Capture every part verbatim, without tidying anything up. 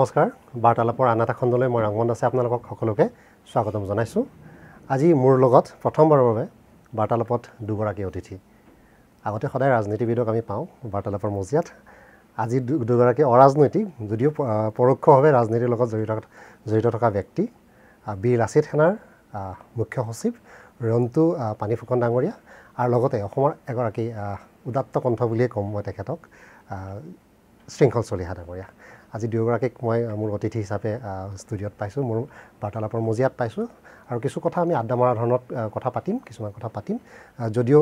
नमस्कार बार्तालापर आन एटा खण्डले मैं रंगमन दासे आपनालोक सकलोके स्वागतम जानाइछु। आजि मोर लगत प्रथमबार भाबे बार्तालापत दुगराकी अतिथि आगते सदाय राजनीतिबिदक आमि पाऊ बार्तालापर मजियात। आजि दुगराकी अराजनैतिक जदिव परोक्षभावे राजनीतिर लगत जडित जडित থকা व्यक्ति बी लासित थानार मुख्य सचिव रन्तु पानीफुकन डांगरिया आरो लगते अखमर एगराकी उदात्त कण्ठ बुलिए कम মই তেखेतक श्रृंखल चलिहा डांगरिया। আজি দুয়োগৰাকীক মই মোৰ অতিথি হিচাপে স্টুডিঅত পাইছো, মোৰ বাৰ্তালাপৰ মজিয়াত পাইছো আৰু কিছু কথা আমি আড্ডা মৰা ধৰণত কথা পাতিম, কিছুমান কথা পাতিম যদিও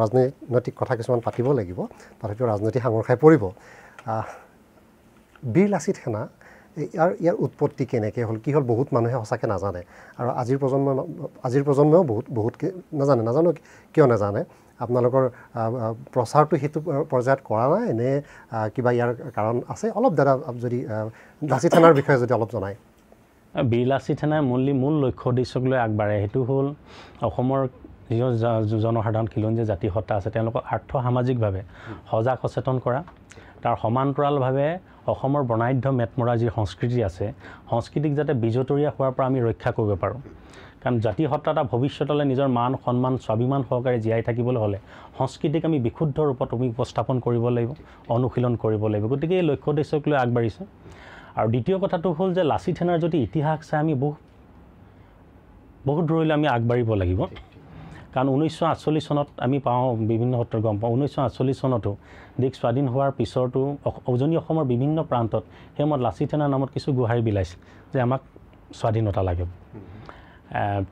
ৰাজনৈতিক কথা কিছুমান পাতিব লাগিব, তথাপিও ৰাজনীতি সাঙুৰ খাই পৰিব। বীৰ লাচিত সেনা ইয়াৰ ইয়াৰ উৎপত্তি কেনেকৈ হ'ল, কি হ'ল, বহুত মানুহে হসাকে নাজানে আৰু আজিৰ প্ৰজন্ম আজিৰ প্ৰজন্মও বহুত বহুত নাজানে। নাজানো কিয় নাজানে, আপোনালোকৰ প্ৰচাৰটো হেতু পৰ্যায়ত কৰা নাই নে কিবা ইয়াৰ কাৰণ আছে? অলপ দাদা যদি লাচিত সেনাৰ বিষয়ে যদি অলপ জনায়। বীৰ লাচিত সেনাই মূললি মূল লক্ষ্য উদ্দেশ্যক লৈ আগবাঢ়ে, সেইটো হ'ল অসমৰ জনসাধাৰণ খিলঞ্জীয়া জাতি সত্তা আছে তেওঁলোকক আৰ্থ সামাজিকভাৱে সজাগ সচেতন কৰা, তাৰ সমান্তৰালভাৱে অসমৰ বৰ্ণাঢ্য মেটমৰা যি সংস্কৃতি আছে সংস্কৃতিক যাতে বিজতৰীয়া হোৱাৰ পৰা আমি ৰক্ষা কৰিব পাৰোঁ। কাৰণ জাতি সত্তা এটা ভৱিষ্যতলৈ নিজৰ মান সন্মান স্বাভিমান সহকাৰে জীয়াই থাকিবলৈ হ'লে সংস্কৃতিক আমি বিশুদ্ধ ৰূপত আমি উপস্থাপন কৰিব লাগিব, অনুশীলন কৰিব লাগিব। গতিকে এই লক্ষ্য উদ্দেশ্যক লৈ আগবাঢ়িছে। আৰু দ্বিতীয় কথাটো হ'ল যে লাচিত সেনাৰ যদি ইতিহাস চাই আমি বহু বহুত দূৰলৈ আমি আগবাঢ়িব লাগিব। कारण ঊনৈছশ আঠচল্লিছ सनत आमी पाऊँ विभिन्न सत्र गम पाऊँ ঊনৈছশ আঠচল্লিছ सनतो देश स्वाधीन हर पिछरतो उजनी असমৰ विभिन्न प्रांतत हेमत लाचित सेना नामत किछु गुहारि বিলাইছিল जे आमाक स्वाधीनता लागे।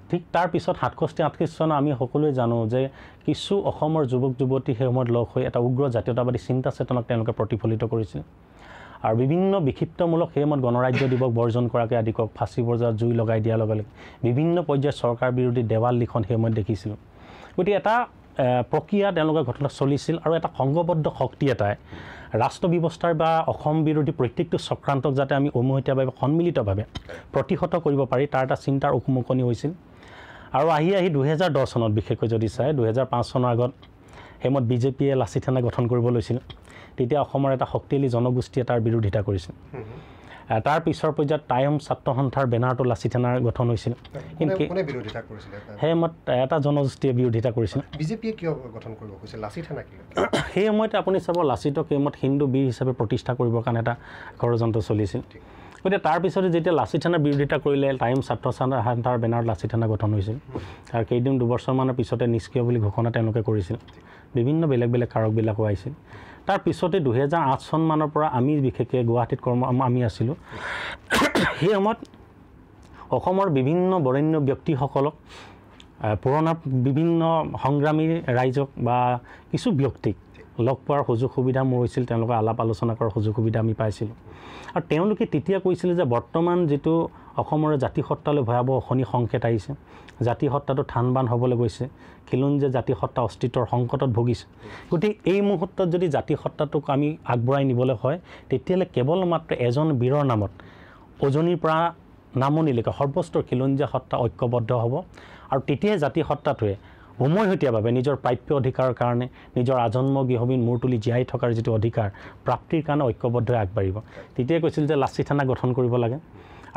ठीक तार पिছত সাতষষ্ঠি আঠত্ৰিছ सन आमी সকলোৱে জানো যে কিছু অসমৰ যুৱক যুৱতী হেমত লগ হৈ এটা উগ্ৰ জাতীয়তাবাদী চিন্তা চেতনাক তেওঁলোকে প্ৰতিফলিত কৰিছিল আৰু বিভিন্ন বিক্ষিপ্তমূলক হেমত গণৰাজ্য দিৱস বৰ্জন কৰাকে আদি কক ফাঁচী বজাৰত জুই লগাই দিয়াৰ লগে লগে বিভিন্ন পৰ্যায়ত চৰকাৰ বিৰোধী দেৱাল লিখন হেমত দেখিছিলোঁ। গতিকে এটা প্ৰক্ৰিয়া তেওঁলোকৰ ঘটনা চলিছিল আৰু এটা সংঘবদ্ধ শক্তি এটাই ৰাষ্ট্ৰ ব্যৱস্থাৰ বা অসম বিৰোধী প্ৰত্যেকটো চক্ৰান্তক যাতে আমি ঐমহতীয়াভাৱে সন্মিলিতভাৱে প্ৰতিহত কৰিব পাৰি তাৰ এটা চিন্তাৰ উকমুকনি হৈছিল। আৰু আহি আহি দুহেজাৰ দহ চনত বিশেষকৈ যদি চাই দুহেজাৰ পাঁচ চনৰ আগত হেমত বিজেপিয়ে লাচিত সেনা গঠন কৰিব লৈছিল। তেতিয়া অসমৰ এটা শক্তিশালী জনগোষ্ঠীয়ে তাৰ বিৰোধিতা কৰিছিল। তাৰ পিছৰ পৰ্যায়ত টাইম ছাত্ৰ সন্থাৰ বেনাৰটো লাচিত সেনাৰ গঠন হৈছিল। হেমত এটা জনগোষ্ঠীয়ে বিৰোধিতা কৰিছিল। বিজেপিয়ে কিয় গঠন কৰিব খুজিছিল লাচিত সেনা কি? সেই সময়তে আপুনি চাব লাচিতক হেমত হিন্দু বীৰ হিচাপে প্ৰতিষ্ঠা কৰিবৰ কাৰণে এটা ষড়যন্ত্ৰ চলিছিল। গতিকে তাৰ পিছতে যেতিয়া লাচিত সেনাৰ বিৰোধিতা কৰিলে টাইম ছাত্ৰ সন্থাৰ বেনাৰত লাচিত সেনা গঠন হৈছিল আৰু কেইদিন দুবছৰমানৰ পিছতে নিষ্ক্ৰিয় বুলি ঘোষণা তেওঁলোকে কৰিছিল। বিভিন্ন বেলেগ বেলেগ কাৰকবিলাকো আহিছিল। তাৰ পিছতে দুহেজাৰ আঠ চন মানৰ পৰা আমি বিশেষকৈ গুৱাহাটীত কৰ্ম আমি আছিলোঁ। সেই সময়ত অসমৰ বিভিন্ন বৰেণ্য ব্যক্তিসকলক পুৰণা বিভিন্ন সংগ্ৰামী ৰাইজক বা কিছু ব্যক্তিক লগ পোৱাৰ সুযোগ সুবিধা মোৰ হৈছিল, তেওঁলোকে আলাপ আলোচনা কৰাৰ সুযোগ সুবিধা আমি পাইছিলোঁ। আৰু তেওঁলোকে তেতিয়া কৈছিলে যে বৰ্তমান যিটো অসমৰ জাতিসত্তালৈ ভয়াৱহ অশনি সংকেত আহিছে, জাতিসত্তাটো ঠানবান হ'বলৈ গৈছে, খিলঞ্জীয়া জাতিসত্তা অস্তিত্বৰ সংকটত ভুগিছে। গতিকে এই মুহূৰ্তত যদি জাতিসত্তাটোক আমি আগবঢ়াই নিবলৈ হয় তেতিয়াহ'লে কেৱল মাত্ৰ এজন বীৰৰ নামত উজনিৰ পৰা নামনিলৈকে সৰ্বস্তৰ খিলঞ্জীয়া সত্তা ঐক্যবদ্ধ হ'ব আৰু তেতিয়াই জাতিসত্তাটোৱে উমৈহতীয়াভাৱে নিজৰ প্ৰাপ্য অধিকাৰৰ কাৰণে নিজৰ আজন্ম গৃহহীন মূৰ তুলি জীয়াই থকাৰ যিটো অধিকাৰ প্ৰাপ্তিৰ কাৰণে ঐক্যবদ্ধ আগবাঢ়িব। তেতিয়াই কৈছিল যে লাচিত সেনা গঠন কৰিব লাগে।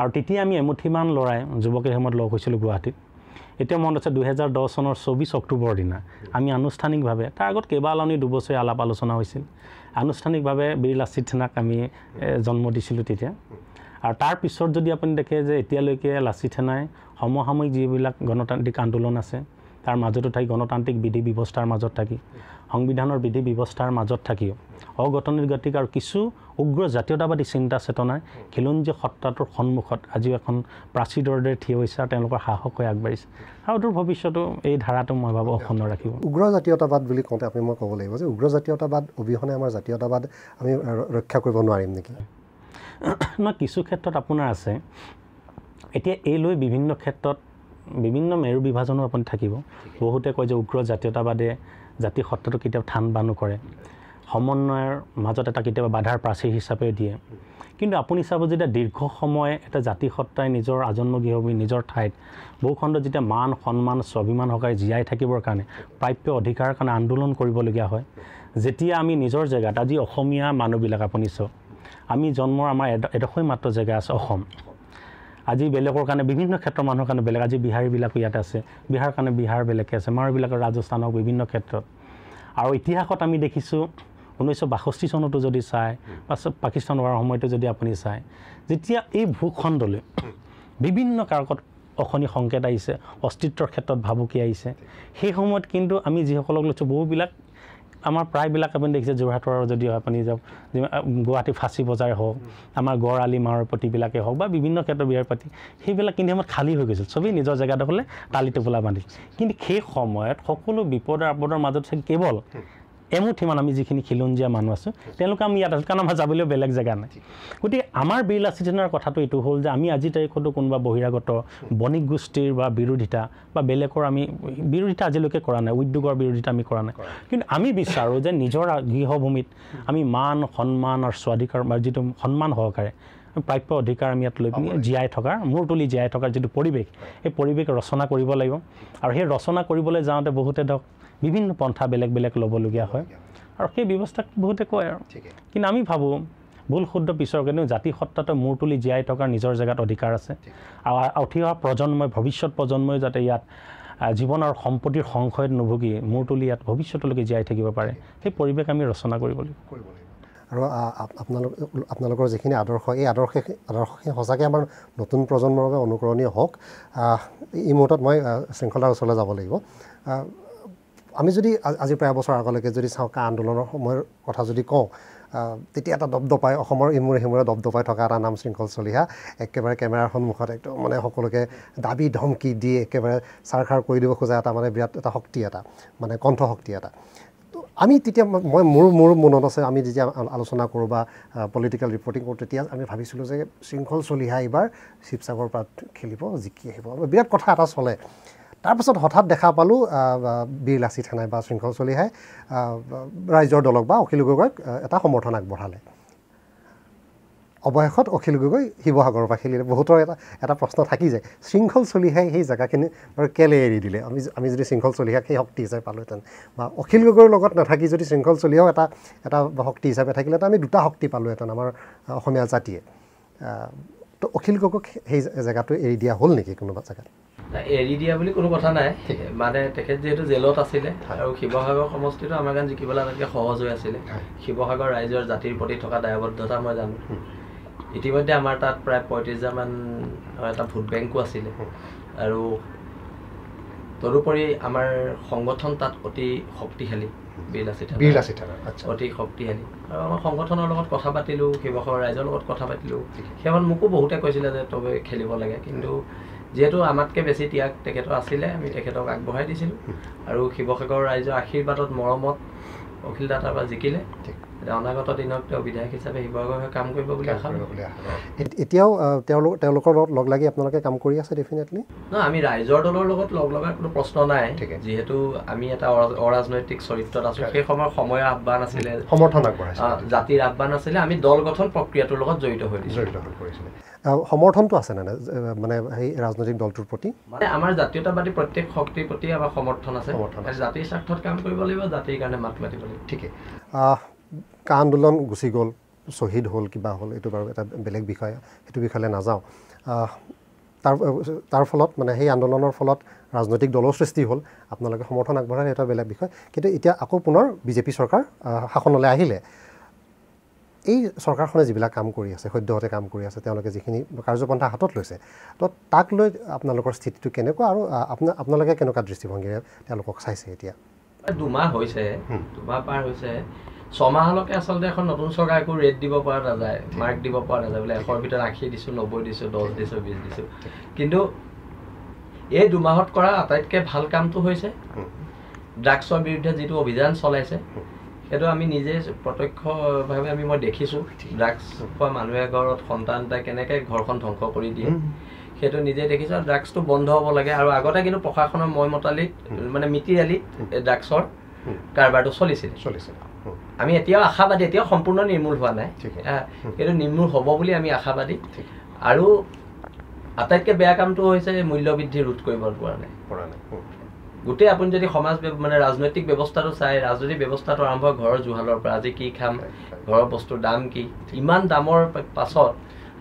আৰু তেতিয়া আমি এমুঠিমান ল'ৰাই যুৱকে হেমত লগ হৈছিলোঁ গুৱাহাটীত। এতিয়া মনত আছে দুহেজাৰ দহ চনৰ চৌবিছ অক্টোবৰ দিনা আমি আনুষ্ঠানিকভাৱে, তাৰ আগত কেইবালানি দুবছৰীয়া আলাপ আলোচনা হৈছিল, আনুষ্ঠানিকভাৱে বীৰ লাচিত সেনাক আমি জন্ম দিছিলোঁ তেতিয়া। আৰু তাৰ পিছত যদি আপুনি দেখে যে এতিয়ালৈকে লাচিত সেনাই সমসাময়িক যিবিলাক গণতান্ত্ৰিক আন্দোলন আছে তাৰ মাজতো থাকি গণতান্ত্ৰিক বিধি ব্যৱস্থাৰ মাজত থাকি সংবিধানৰ বিধি ব্যৱস্থাৰ মাজত থাকিও অগতানুগতিক আৰু কিছু উগ্ৰ জাতীয়তাবাদী চিন্তা চেতনাই খিলঞ্জীয়া সত্তাটোৰ সন্মুখত আজিও এখন প্ৰাচীৰ দৰে থিয় হৈছে আৰু তেওঁলোকৰ সাহস হৈ আগবাঢ়িছে। আৰু দূৰ ভৱিষ্যতো এই ধাৰাটো মই ভাবোঁ অক্ষুণ্ণ ৰাখিব। উগ্ৰ জাতীয়তাবাদ বুলি কওঁতে আপুনি মই ক'ব লাগিব যে উগ্ৰ জাতীয়তাবাদ অবিহনে আমাৰ জাতীয়তাবাদ আমি ৰক্ষা কৰিব নোৱাৰিম নেকি? নহয়, কিছু ক্ষেত্ৰত আপোনাৰ আছে। এতিয়া এই লৈ বিভিন্ন ক্ষেত্ৰত বিভিন্ন মেৰু বিভাজনো আপুনি থাকিব। বহুতে কয় যে উগ্ৰ জাতীয়তাবাদে জাতি সত্তাটো কেতিয়াবা ঠানবানো কৰে, সমন্বয়ৰ মাজত এটা কেতিয়াবা বাধাৰ প্ৰাচীৰ হিচাপে দিয়ে। কিন্তু আপুনি চাব যেতিয়া দীৰ্ঘ সময় এটা জাতি সত্তাই নিজৰ আজন্ম গৃহভূমি নিজৰ ঠাইত বহুখণ্ড যেতিয়া মান সন্মান স্বাভিমান সহকাৰে জীয়াই থাকিবৰ কাৰণে প্ৰাপ্য অধিকাৰৰ কাৰণে আন্দোলন কৰিবলগীয়া হয়, যেতিয়া আমি নিজৰ জেগাত আজি অসমীয়া মানুহবিলাক আপুনি চাওক আমি জন্মৰ আমাৰ এডখই মাত্ৰ জেগা আছে অসম। আজি বেলেগৰ কাৰণে বিভিন্ন ক্ষেত্ৰৰ মানুহৰ কাৰণে বেলেগ, আজি বিহাৰীবিলাক ইয়াত আছে, বিহাৰৰ কাৰণে বিহাৰ বেলেগকৈ আছে, মাৰবিলাকৰ ৰাজস্থানৰ বিভিন্ন ক্ষেত্ৰত। আৰু ইতিহাসত আমি দেখিছোঁ ঊনৈছশ বাষষ্ঠি চনতো যদি চায় বা পাকিস্তান হোৱাৰ সময়তো যদি আপুনি চায়, যেতিয়া এই ভূখণ্ডলৈ বিভিন্ন কাৰকত অখনি সংকেত আহিছে, অস্তিত্বৰ ক্ষেত্ৰত ভাবুকি আহিছে, সেই সময়ত কিন্তু আমি যিসকলক লৈছোঁ বহুবিলাক আমাৰ প্ৰায়বিলাক আপুনি দেখিছে যোৰহাটৰ যদি আপুনি যাওক গুৱাহাটী ফাঁচী বজাৰ হওক, আমাৰ গড় আলি মাহৰ প্ৰতিবিলাকেই হওক বা বিভিন্ন ক্ষেত্ৰত বিহাৰ পাতি, সেইবিলাক কিন্তু আমাৰ খালী হৈ গৈছিল, চবেই নিজৰ জেগাডোখৰলৈ টালি টোপোলা বান্ধি। কিন্তু সেই সময়ত সকলো বিপদৰ আপদৰ মাজত কেৱল এমুঠিমান আমি যিখিনি খিলঞ্জীয়া মানুহ আছোঁ তেওঁলোকে আমি ইয়াত আছোঁ, কাৰণ আমাৰ যাবলৈ বেলেগ জেগা নাই। গতিকে আমাৰ বিৰলা চিজনৰ কথাটো এইটো হ'ল যে আমি আজিৰ তাৰিখতো কোনোবা বহিৰাগত বণিক গোষ্ঠীৰ বা বিৰোধিতা বা বেলেগৰ আমি বিৰোধিতা আজিলৈকে কৰা নাই, উদ্যোগৰ বিৰোধিতা আমি কৰা নাই। কিন্তু আমি বিচাৰোঁ যে নিজৰ গৃহভূমিত আমি মান সন্মান আৰু স্বাধিকাৰ বা যিটো সন্মান সহকাৰে প্ৰাপ্য অধিকাৰ আমি ইয়াত লৈ পিনি জীয়াই থকাৰ, মূৰ তুলি জীয়াই থকাৰ যিটো পৰিৱেশ, সেই পৰিৱেশ ৰচনা কৰিব লাগিব। আৰু সেই ৰচনা কৰিবলৈ যাওঁতে বহুতে ধৰক বিভিন্ন পন্থা বেলেগ বেলেগ ল'বলগীয়া হয়, আৰু সেই ব্যৱস্থাক বহুতে কয় আৰু। কিন্তু আমি ভাবোঁ ভুল শুদ্ধ পিছৰ কিন্তু জাতি সত্তাটো মূৰ তুলি জীয়াই থকাৰ নিজৰ জেগাত অধিকাৰ আছে, আৰু উঠি অহা প্ৰজন্মই ভৱিষ্যত প্ৰজন্মই যাতে ইয়াত জীৱন আৰু সম্পত্তিৰ সংশয়ত নুভুগি মূৰ তুলি ইয়াত ভৱিষ্যতলৈকে জীয়াই থাকিব পাৰে, সেই পৰিৱেশ আমি ৰচনা কৰিব লাগিব। আৰু আপোনালোক আপোনালোকৰ যিখিনি আদৰ্শ, এই আদৰ্শ আদৰ্শখিনি সঁচাকৈ আমাৰ নতুন প্ৰজন্মৰ বাবে অনুকৰণীয় হওক। এই মুহূৰ্তত মই শৃংখলাৰ ওচৰলৈ যাব লাগিব। আমি যদি আজি প্ৰায় বছৰ আগলৈকে যদি চাওঁ কা আন্দোলনৰ সময়ৰ কথা যদি কওঁ, তেতিয়া এটা দপদপাই অসমৰ ইমূৰে সিমূৰে দপদপাই থকা এটা নাম শৃংখল চলিহা, একেবাৰে কেমেৰাৰ সন্মুখত একদম মানে সকলোকে দাবী ধমকি দি একেবাৰে চাৰখাৰ কৰি দিব খোজা এটা মানে বিৰাট এটা শক্তি, এটা মানে কণ্ঠশক্তি এটা। আমি তেতিয়া মই মোৰ মোৰ মনত আছে আমি যেতিয়া আলোচনা কৰোঁ বা পলিটিকেল ৰিপৰ্টিং কৰোঁ, তেতিয়া আমি ভাবিছিলোঁ যে শৃংখল চলিহা এইবাৰ শিৱসাগৰ পাত খেলিব, জিকি আহিব, বিৰাট কথা এটা চলে। তাৰপাছত হঠাৎ দেখা পালোঁ বিৰলাচি থানাই বা শৃংখল চলিহাই ৰাইজৰ দলক বা অখিল গগৈক এটা সমৰ্থন আগবঢ়ালে, অৱশেষত অখিল গগৈ শিৱসাগৰৰ পৰা খেলিলে। বহুতৰ এটা এটা প্ৰশ্ন থাকি যায়, শৃংখল চলিহাই সেই জেগাখিনি বাৰু কেলে এৰি দিলে? আমি আমি যদি শৃংখল চলিহাক সেই শক্তি হিচাপে পালোঁহেঁতেন, বা অখিল গগৈৰ লগত নাথাকি যদি শৃংখল চলিহাও এটা এটা শক্তি হিচাপে থাকিলে, আমি দুটা শক্তি পালোঁহেঁতেন আমাৰ অসমীয়া জাতিয়ে। তো অখিল গগৈক সেই জেগাটো এৰি দিয়া হ'ল নেকি কোনোবা জেগাত? এৰি দিয়া বুলি কোনো কথা নাই, মানে তেখেত যিহেতু জেলত আছিলে আৰু শিৱসাগৰ সমষ্টিটো আমাৰ কাৰণে জিকিবলৈ আটাইতকৈ সহজ হৈ আছিলে। শিৱসাগৰ ৰাইজৰ জাতিৰ প্ৰতি থকা দায়বদ্ধতা মই জানো। ইতিমধ্যে আমাৰ তাত প্ৰায় পঁয়ত্ৰিছ হাজাৰমান এটা ভোট বেংকো আছিলে, আৰু তদুপৰি আমাৰ সংগঠন তাত অতি শক্তিশালী, বিৰলাচি থানা অতি শক্তিশালী। আৰু আমাৰ সংগঠনৰ লগত কথা পাতিলোঁ, শিৱসাগৰ ৰাইজৰ লগত কথা পাতিলোঁ, সেইখন মোকো বহুতে কৈছিলে যে তবে খেলিব লাগে, কিন্তু যিহেতু আমাতকৈ বেছি ত্যাগ তেখেতৰ আছিলে, আমি তেখেতক আগবঢ়াই দিছিলোঁ। আৰু শিৱসাগৰ ৰাইজৰ আশীৰ্বাদত মৰমত অখিল দা তাৰপৰা জিকিলে। অনাগত দিনত তেওঁ বিধায়ক হিচাপে শিৱসাগৰ হৈ কাম কৰিব বুলি আশা। এতিয়াও তেওঁলোক তেওঁলোকৰ লগত লগ লাগি আপোনালোকে কাম কৰি আছে ডেফিনেটলি ন? আমি ৰাইজৰ দলৰ লগত লগ লগাৰ কোনো প্ৰশ্ন নাই, যিহেতু আমি এটা অৰাজনৈতিক চৰিত্ৰত আছোঁ। সেই সময়ৰ সময়ৰ আহ্বান আছিলে, সমৰ্থন আগবঢ়াইছে, জাতিৰ আহ্বান আছিলে, আমি দল গঠন প্ৰক্ৰিয়াটোৰ লগত জড়িত হৈ জড়িত হৈ পৰিছিলে। সমৰ্থনটো আছে নে মানে সেই ৰাজনৈতিক দলটোৰ প্ৰতি? মানে আমাৰ জাতীয়তাবাদী প্ৰত্যেক শক্তিৰ প্ৰতি আমাৰ সমৰ্থন আছে। জাতিৰ স্বাৰ্থত কাম কৰিব লাগিব, জাতিৰ কাৰণে মাত মাতিব লাগিব। ঠিকেই। কা আন্দোলন গুচি গ'ল, শ্বহীদ হ'ল, কিবা হ'ল, এইটো বাৰু এটা বেলেগ বিষয়, সেইটো বিষয়লৈ নাযাওঁ। তাৰ তাৰ ফলত মানে সেই আন্দোলনৰ ফলত ৰাজনৈতিক দলৰ সৃষ্টি হ'ল, আপোনালোকে সমৰ্থন আগবঢ়ালে, সেইটো বেলেগ বিষয়। কিন্তু এতিয়া আকৌ পুনৰ বিজেপি চৰকাৰ শাসনলৈ আহিলে। এই চৰকাৰখনে যিবিলাক কাম কৰি আছে, সদ্যহতে কাম কৰি আছে, তেওঁলোকে যিখিনি কাৰ্যপন্থা হাতত লৈছে, তো তাক লৈ আপোনালোকৰ স্থিতিটো কেনেকুৱা, আৰু আপোনা আপোনালোকে কেনেকুৱা দৃষ্টিভংগীৰে তেওঁলোকক চাইছে? এতিয়া দুমাহ হৈছে, দুমাহ পাৰ হৈছে, ছমাহলৈকে আচলতে এখন নতুন চৰকাৰ একো ৰেট দিব পৰা নাযায়, মাৰ্ক দিব পৰা নাযায়, বোলে এশৰ ভিতৰত আশী দিছোঁ, নব্বৈ দিছোঁ, দহ দিছোঁ, বিছ দিছোঁ। কিন্তু এই দুমাহত কৰা আটাইতকৈ ভাল কামটো হৈছে ড্ৰাগছৰ বিৰুদ্ধে যিটো অভিযান চলাইছে, সেইটো আমি নিজে প্ৰত্যক্ষভাৱে আমি মই দেখিছোঁ। ড্ৰাগছ খোৱা মানুহে ঘৰত সন্তান এটাই কেনেকৈ ঘৰখন ধ্বংস কৰি দিয়ে, সেইটো নিজে দেখিছোঁ। আৰু ড্ৰাগছটো বন্ধ হ'ব লাগে। আৰু আগতে কিন্তু প্ৰশাসনৰ মই মতালিত মানে মিতিৰালিত ড্ৰাগছৰ কাৰবাৰটো চলিছিল চলিছিল আমি এতিয়াও আশাবাদী, এতিয়াও সম্পূৰ্ণ নিৰ্মূল হোৱা নাই, এইটো নিৰ্মূল হ'ব বুলি আমি আশাবাদী। আৰু আটাইতকৈ বেয়া কামটো হৈছে মূল্যবৃদ্ধি ৰোধ কৰিব পৰা নাই। गोटे आपुन जदि समाज माने राजनैतिक व्यवस्था तो चाय राजनीति व्यवस्था तो आरंभ घर जुहालर पर आज की खाम घर बस्तुर दाम की इमान दामर पाछत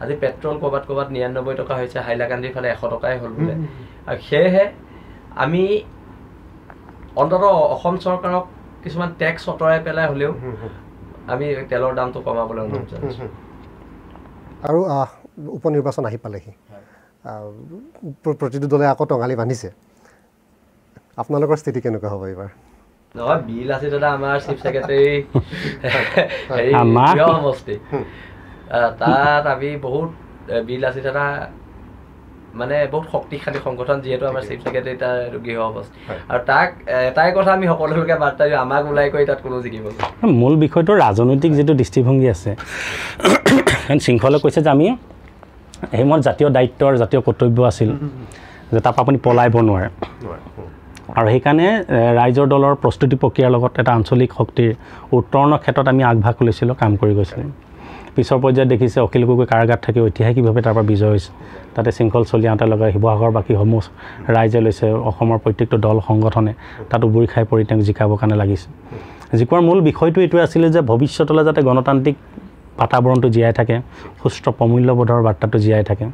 आज पेट्रोल कबात कबात निन्यानबे टका होइছে हाइलाकांदी फले एश टकाय हल बुले सेहे आमी अंतर असम सरकारक किछुमान टैक्स अतराय पेलाय हलेओ आमी तेलर दाम तो कमाबले अनुरोध जानिছো आरो उपनिर्वाचन आहि पालेहि प्रतिदो दले आक टंगाली बानिছে आपनालोकर स्थिति केनेका होबो एबार नवा बिल आसे दादा आमार चीफ सेक्रेटरी आमार यो मस्ते तार आबि बहुत बिल आसे दादा माने बहुत शक्तिशाली संगठन जेहेतु आमार चीफ सेक्रेटरी तार गृह अवस्था आरो ताक एताय কথা আমি সকলোকে বার্তা দিও আমাক উলাই কই তাত কোনো জিকিব মূল বিষয়টো ৰাজনৈতিক যেটো দৃষ্টিভংগী আছে কাৰণ শৃংখলে কৈছে যে আমি হেমৰ জাতীয় দায়িত্বৰ জাতীয় কৰ্তব্য আছিল যে তাপ আপুনি পলাই বনোৱাৰ আৰু হেকানে ৰাইজৰ দলৰ প্ৰস্তুতি প্ৰক্ৰিয়াৰ লগত এটা আঞ্চলিক শক্তিৰ উত্তৰণৰ ক্ষেত্ৰত আমি আগভাগ লৈছিল কাম কৰি গৈছিল পিছৰ পৰ্যায়ত দেখিছে অখিল গগৈ কাৰাগাৰত থাকি ঐতিহাসিকভাৱে তাৰপৰা বিজয় হৈছে তাতে শৃংখল চলিহাহঁতে লগা শিৱসাগৰ বাকী সমূহ ৰাইজে লৈছে অসমৰ প্ৰত্যেকটো দল সংগঠনে তাত উবৰি খাই পৰি তেওঁক জিকাবৰ কাৰণে লাগিছে জিকোৱাৰ মূল বিষয়টো এইটোৱে আছিল যে ভৱিষ্যতলৈ যাতে গণতান্ত্ৰিক বাতাবৰণটো জীয়াই থাকে সুস্থ প্ৰমূল্যবোধৰ বাৰ্তাটো জীয়াই থাকে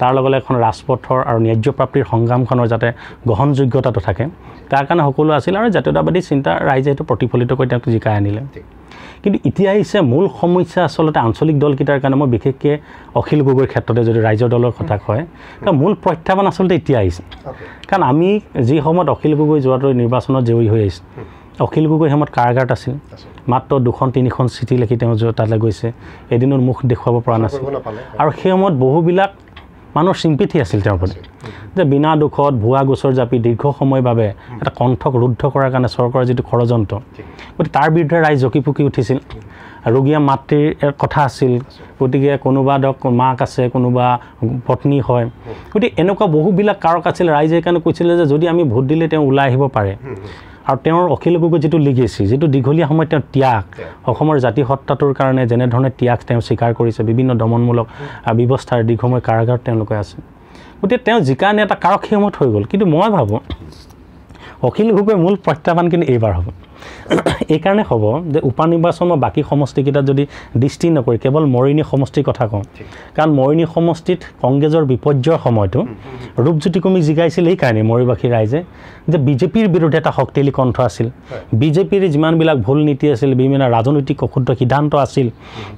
তাৰ লগতে এখন ৰাজপথৰ আৰু ন্যায্য প্ৰাপ্তিৰ সংগ্ৰামখনৰ যাতে গ্ৰহণযোগ্যতাটো থাকে তাৰ কাৰণে সকলো আছিল আৰু জাতীয়তাবাদী চিন্তা ৰাইজে সেইটো প্ৰতিফলিত কৰি তেওঁক জিকাই আনিলে কিন্তু এতিয়া আহিছে মূল সমস্যা আচলতে আঞ্চলিক দলকেইটাৰ কাৰণে মই বিশেষকৈ অখিল গগৈৰ ক্ষেত্ৰতে যদি ৰাইজৰ দলৰ কথা কয় তাৰ মূল প্ৰত্যাহ্বান আচলতে এতিয়া আহিছে কাৰণ আমি যি সময়ত অখিল গগৈ যোৱাটো নিৰ্বাচনত জয়ী হৈ আহিছে অখিল গগৈ হেমত কাৰাগাৰত আছিল মাত্ৰ দুখন তিনিখন চিঠি লিখি তেওঁ তালৈ গৈছে এদিনৰ মুখ দেখুৱাব পৰা নাছিল আৰু সেই সময়ত বহুবিলাক মানুহৰ চিম্পিথি আছিল তেওঁৰ প্ৰতি যে বিনা দুখত ভুৱা গোচৰ জাপি দীৰ্ঘ সময় বাবে এটা কণ্ঠক ৰুদ্ধ কৰাৰ কাৰণে চৰকাৰৰ যিটো ষড়যন্ত্ৰ গতিকে তাৰ বিৰুদ্ধে ৰাইজ জকিপুকি উঠিছিল ৰোগীয়া মাতৃৰ কথা আছিল গতিকে কোনোবা দক মাক আছে কোনোবা পত্নী হয় গতিকে এনেকুৱা বহুবিলাক কাৰক আছিল ৰাইজে কাৰণে কৈছিলে যে যদি আমি ভোট দিলে তেওঁ ওলাই আহিব পাৰে আৰু তেওঁৰ অখিল গগৈ যিটো লিগেচি যিটো দীঘলীয়া সময়ত তেওঁ ত্যাগ অসমৰ জাতি সত্তাটোৰ কাৰণে যেনেধৰণে ত্যাগ তেওঁ স্বীকাৰ কৰিছে বিভিন্ন দমনমূলক ব্যৱস্থাৰ দীৰ্ঘময় কাৰাগাৰত তেওঁলোকে আছে গতিকে তেওঁ জিকানে এটা কাৰক হিমত হৈ গ'ল কিন্তু মই ভাবোঁ অখিল গগৈৰ মূল প্ৰত্যাহ্বান কিন্তু এইবাৰ হ'ব এইকাৰণে হ'ব যে উপনিৰ্বাচন বা বাকী সমষ্টিকেইটা যদি দৃষ্টি নকৰি কেৱল মৰিণী সমষ্টিৰ কথা কওঁ কাৰণ মৰিণী সমষ্টিত কংগ্ৰেছৰ বিপৰ্যয়ৰ সময়টো ৰূপজ্যোতি কুমিক জিকাইছিল এইকাৰণে মৰিবাসী ৰাইজে যে বিজেপিৰ বিৰুদ্ধে এটা শক্তিশালী কণ্ঠ আছিল বিজেপিৰ যিমানবিলাক ভুল নীতি আছিল বিভিন্ন ৰাজনৈতিক অশুদ্ধ সিদ্ধান্ত আছিল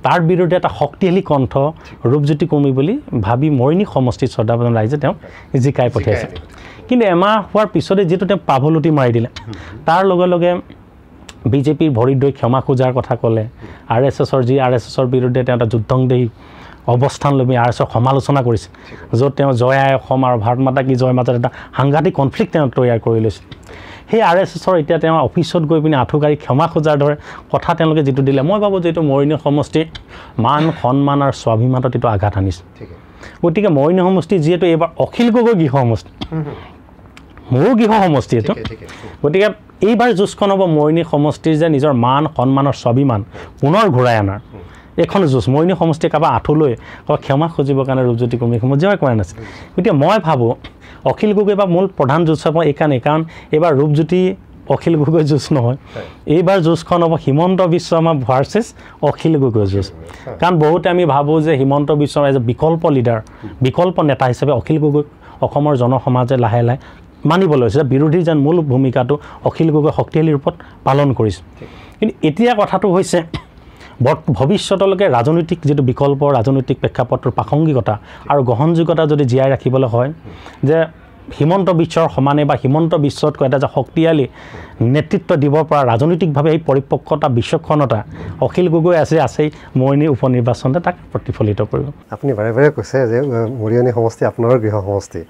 তাৰ বিৰুদ্ধে এটা শক্তিশালী কণ্ঠ ৰূপজ্যোতি কুমি বুলি ভাবি মৰিণী সমষ্টিত শ্ৰদ্ধাভাজন ৰাইজে তেওঁ জিকাই পঠিয়াইছিল কিন্তু এমাহ হোৱাৰ পিছতে যিটো তেওঁ পাভলুটি মাৰি দিলে তাৰ লগে লগে বিজেপিৰ ভৰিত দৈ ক্ষমা খোজাৰ কথা ক'লে আৰ এছ এছৰ যি আৰ এছ এছৰ বিৰুদ্ধে তেওঁ এটা যুদ্ধংদেহী অৱস্থান লৈ আৰ এছ এছৰ সমালোচনা কৰিছিল য'ত তেওঁ জয় আই অসম আৰু ভাৰত মাতা কি জয় মাজত এটা সাংঘাতিক কনফ্লিক্ট তেওঁ তৈয়াৰ কৰি লৈছিল সেই আৰ এছ এছৰ এতিয়া তেওঁ অফিচত গৈ পিনি আঁঠুকাঢ়ি ক্ষমা খোজাৰ দৰে কথা তেওঁলোকে যিটো দিলে মই ভাবোঁ যে এইটো মৰিণী সমষ্টিৰ মান সন্মান আৰু স্বাভিমানত এইটো আঘাত আনিছে গতিকে মৰিণী সমষ্টি যিহেতু এইবাৰ অখিল গগৈ গৃহ সমষ্টি মোৰ গৃহ সমষ্টি এইটো গতিকে এইবাৰ যুঁজখন হ'ব মৰিণী সমষ্টিৰ যে নিজৰ মান সন্মানৰ স্বাভিমান পুনৰ ঘূৰাই অনাৰ এখন যুঁজ মৰিণী সমষ্টিয়ে কাৰোবাৰ আঁঠুলৈ কাৰোবাৰ ক্ষমা খুজিবৰ কাৰণে ৰূপজ্যোতি কুমিকসমূহ জয় কৰা নাছিল গতিকে মই ভাবোঁ অখিল গগৈ বা মূল প্ৰধান যুঁজ হ'ব এইকাৰণে কাৰণ এইবাৰ ৰূপজ্যোতি অখিল গগৈ যুঁজ নহয় এইবাৰ যুঁজখন হ'ব হিমন্ত বিশ্ব শৰ্মা ভাৰ্চেছ অখিল গগৈ যুঁজ কাৰণ বহুতে আমি ভাবোঁ যে হিমন্ত বিশ্ব শৰ্মা এজ বিকল্প লিডাৰ বিকল্প নেতা হিচাপে অখিল গগৈক অসমৰ জনসমাজে লাহে লাহে মানিবলৈ যে বিৰোধীৰ যেন মূল ভূমিকাটো অখিল গগৈ শক্তিশালী ৰূপত পালন কৰিছে কিন্তু এতিয়া কথাটো হৈছে ভৱিষ্যতলৈকে ৰাজনৈতিক যিটো বিকল্প ৰাজনৈতিক প্ৰেক্ষাপটৰ প্ৰাসংগিকতা আৰু গ্ৰহণযোগ্যতা যদি জীয়াই ৰাখিবলৈ হয় যে হিমন্ত বিশ্বৰ সমানে বা হিমন্ত বিশ্বতকৈ এটা যে শক্তিশালী নেতৃত্ব দিব পৰা ৰাজনৈতিকভাৱে এই পৰিপক্কতা বিচক্ষণতা অখিল গগৈ আছে আছেই মৰিণী উপ নিৰ্বাচনতে তাক প্ৰতিফলিত কৰিব আপুনি বাৰে বাৰে কৈছে যে মৰিয়নী সমষ্টি আপোনাৰ গৃহ সমষ্টি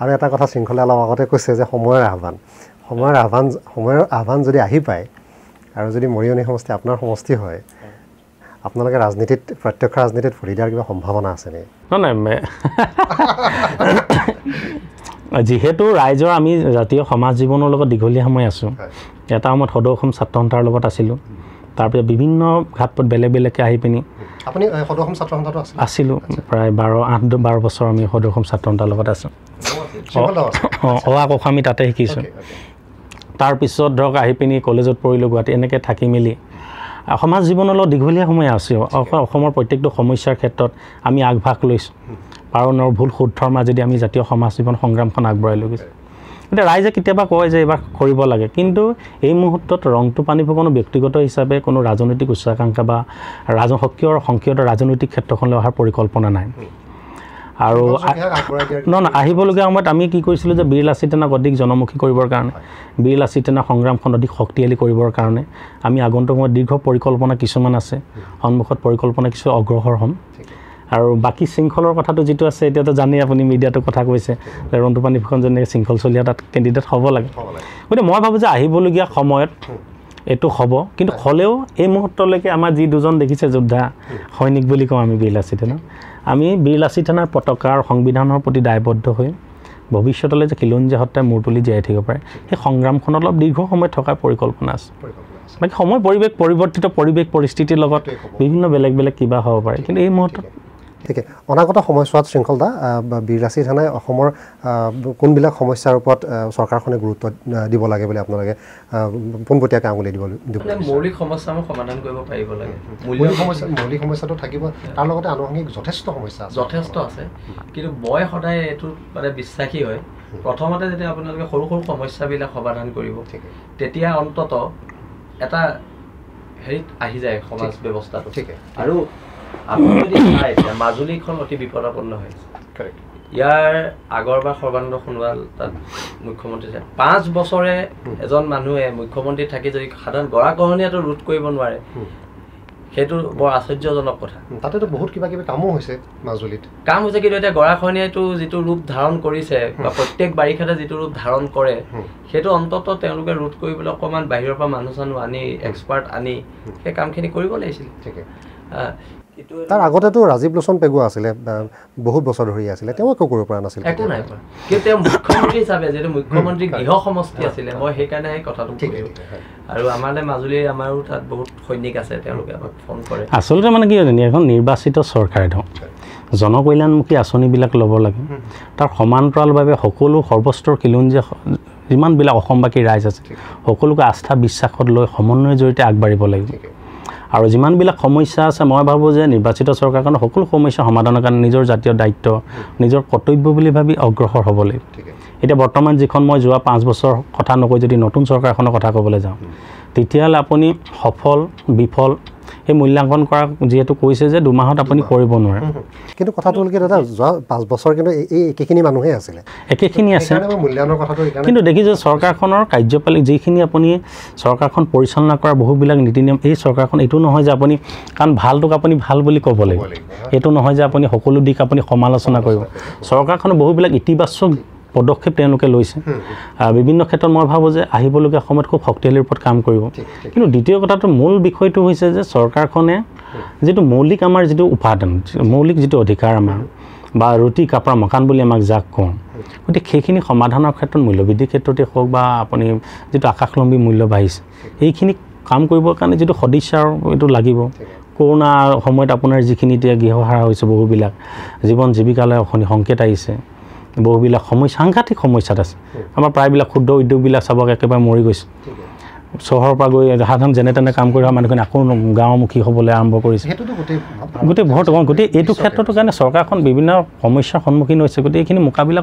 আৰু এটা কথা শৃংখলে অলপ আগতে কৈছে যে সময়ৰ আহ্বান সময়ৰ আহ্বান সময়ৰ আহ্বান যদি আহি পায় আৰু যদি মৰিয়নী সমষ্টি আপোনাৰ সমষ্টি হয় আপোনালোকে ৰাজনীতিত প্ৰত্যক্ষ ৰাজনীতিত ভৰি দিয়াৰ কিবা সম্ভাৱনা আছে নে নাই নাই যিহেতু ৰাইজৰ আমি জাতীয় সমাজ জীৱনৰ লগত দীঘলীয়া সময় আছোঁ এটা সময়ত সদৌ অসম ছাত্ৰ সন্থাৰ লগত আছিলোঁ তাৰপিছত বিভিন্ন ঘাটপথ বেলেগ বেলেগকৈ আহি পিনি আপুনি সদৌ অসম ছাত্ৰ সন্থাটো আছিল আছিলোঁ প্ৰায় বাৰ আঠ বাৰ বছৰ আমি সদৌ অসম ছাত্ৰ সন্থাৰ লগত আছোঁ অঁ অ আ ক খ আমি তাতে শিকিছোঁ तार पिछत धरक आहि पिनी कलेजत पढ़िलो गुवाहाटी एनेके थाकि मिली समाज जीवनर लग दीघलिया समय आछे अखोमर प्रत्येकटा समस्यार क्षेत्रत आमि आगभाग लैस कारणर भूल शुद्धर माजेदि आमि जातीय समाज जीवन संग्रामखन आगबढ़ाइ लइ गइस। एटा राइजे केतियाबा कय जे एबार करिब लागे किन्तु एइ मुहूर्तत रंगटु पानीबो कोनो व्यक्तिगत हिसाबे कोनो राजनैतिक उच्चाकांक्षा बा राजहकीयर संकीयत राजनैतिक क्षेत्रखनले अहार परिकल्पना नाइ आरो न न आहिबलगे आमत आमि कि कइसिलु जे बिरला चेतनाक अधिक जनमुखी करिबर कारणे बिरला चेतना संग्रामखन अधिक शक्तिशाली करिबर कारणे आमि आगन्तुक दीर्घ परिकल्पना किछुमान आछे सन्मुखत परिकल्पना किछु अग्रहर हम और बाकी शृंखलर कथा तो जी आसे एटा तो जाने आपुनी मीडिया तो कथा कइसे रंटु पानी फुकन जने शृंखल चलिहा तात कैंडिडेट हब लगे गति मैं भाव आहिबलगिया समयत एटो हब किन्तु हलेओ ए मुहूर्तलेके आमार जी दुजन देखिसे योद्धा सैनिक बुली कम आमि बिरला चेतना आमि बिरला चेतनार पताकार संविधानर प्रति दायबद्ध हई भविष्यतले जे खिलंजा हत्या मूर तुली जीयाइ थाकिब पारे हे संग्रामखन अलप दीर्घ समय थकार परिकल्पना आछे बाकी समय परिवेश परिवर्तित परिवेश परिस्थितिर लगत विभिन्न बेलेग बेलेग किबा हब पारे किन्तु ए मुहूर्त ठीक है अनागत समयसुवात शृंखल दा बिरलासी थाना अखोमर कोनबिला समस्यार उपत सरकारखने गुरुत्व दिब लागे बले आपनालगे पुनपटिया कामले दिब मौलिक समस्या समाधान কৰিব পাৰিব লাগে মূল্য সমস্যা মৌলিক সমস্যা তো থাকিব তাৰ লগতে আনুষঙ্গিক যথেষ্ট সমস্যা যথেষ্ট আছে কিন্তু মই সদায় এটো মানে বিশ্বাসী হয় প্ৰথমতে যেতিয়া আপোনালগে সৰু সৰু সমস্যাবিলা সমাধান কৰিব তেতিয়া অন্তত এটা হেৰিত আহি যায় সমাজ ব্যৱস্থাটো ঠিক আৰু মাজুলীখন অতি বিপদাপন্ন হয় ইয়াৰ আগৰবাৰ সৰ্বানন্দ সোণোৱাল তাত মুখ্যমন্ত্ৰী আছিল পাঁচ বছৰে এজন মানুহে মুখ্যমন্ত্ৰী থাকি যদি সাধাৰণ গৰাগহনীয়াটো ৰোধ কৰিব নোৱাৰে সেইটো বৰ আশ্চৰ্যজনক কথা। তাতেতো বহুত কিবা কিবি কামো হৈছে মাজুলীত কাম হৈছে কিন্তু এটা গৰাগহনীয়াটো যিটো ৰূপ ধাৰণ কৰিছে বা প্ৰত্যেক বাৰিষাতে যিটো ৰূপ ধাৰণ কৰে সেইটো অন্তত তেওঁলোকে ৰোধ কৰিবলৈ অকমান বাহিৰৰ পৰা মানুহ চানো আনি এক্সপাৰ্ট আনি সেই কামখিনি কৰিব লাগিছিল। ঠিক तार आगते तो राजीव लोचन पेगुआ आसिले बहुत बछर धरि आसिले तेव को करू परा नासिले एको नाइ परा कि ते मुख्यमंत्री हिसाबे जे मुख्यमंत्री गृह समस्ति आसिले म हे कारणे हे कथाটো कइयो आरो आमाले माजुली आमारो तात बहुत सैनिक आसे ते लोके आमाक फोन करे आसलते माने कि जनि এখন নির্বাচিত সরকার দ জনকল্যাণমুখী আচনিবিলাক লব লাগে তার সমান্তৰাল ভাবে সকলো সৰ্বস্তৰ কিলঞ্জা যিমানবিলাক অসমবাসী ৰাইজ আছে সকলোকে আস্থা বিশ্বাসত লৈ সমন্বয় জৰিতে আগবাঢ়িব লাগিব और जिमान बिला समस्या आसे मैं भावो जे निर्वाचित सरकार कारण सकल समस्या समाधान कारण निजर जातीय दायित्व निजर कर्तव्य बुली भाबी अग्रसर हब लगे। एटा बर्तमान जिखन मैं जोआ पाँच बछर कथा नक जदि नतुन सरकारखनर कथा कबले जाओ तेतियाले आपुनी सफल विफल हे मूल्यांकन करा जेहेतु कइसे जे दुमाहत आपुनी करिब नोवारे किन्तु कथाटो लगे दादा जोआ पाँच बछर किन्तु एकेखिनि मानुहे आसिले एकेखिनि आसे मूल्यायনৰ कथाटो इकाने किन्तु देखि जे सरकारखनर कार्यपालिका जेखिनि आपुनी सरकारखन परिचालना কৰা बहु बिलाग नीति नियम ए सरकारखन एतु নহয় जे आपुनी কাৰণ ভালটোক आपुनी ভাল বুলি ক'ব লাগিব এটো নহয় যে आपुनी সকলো দিক आपुनी সমালোচনা কৰিব सरकारखনৰ বহু बिलाग ইতিবাচক পদক্ষেপ তেওঁলোকে লৈছে বিভিন্ন ক্ষেত্ৰত মই ভাবো যে আহিবলগীয়া সময়ত খুব শক্তিশালীৰ ওপৰত কাম কৰিব কিন্তু দ্বিতীয় কথাটো মূল বিষয়টো হৈছে যে চৰকাৰখনে যেটো মৌলিক আমাৰ যেটো উপাদান মৌলিক যেটো অধিকাৰ আমাৰ বা ৰুটি কাপৰা মকান বুলি আমাক যাক কওঁ গতিকে সেইখিনি সমাধানৰ ক্ষেত্ৰত মূল্যবৃদ্ধিৰ ক্ষেত্ৰতে হওক বা আপুনি যেটো আকাশলম্বী মূল্য বাঢ়িছে এইখিনি কাম কৰিবৰ কাৰণে যেটো সদিচ্ছাৰ এটো লাগিব कोरोना সময়ত আপোনাৰ যিখিনি এতিয়া গৃহহাৰা হৈছে বহুবিলাক জীৱন জীৱিকালৈ অখনি সংকেত আহিছে बहुबिला समस्या सांघातिक समस्या आम प्रायबिला क्षुद्र उद्योगबिला सबक एक मरी गई सहर पर गई साधारण जेने काम मानुखिन आको गाँवमुखी हबले आरम्भ कर गोटे बहुत गए ये क्षेत्र कारण सरकार विभिन्न समस्या सम्मुखीन होते गए मोकाबिला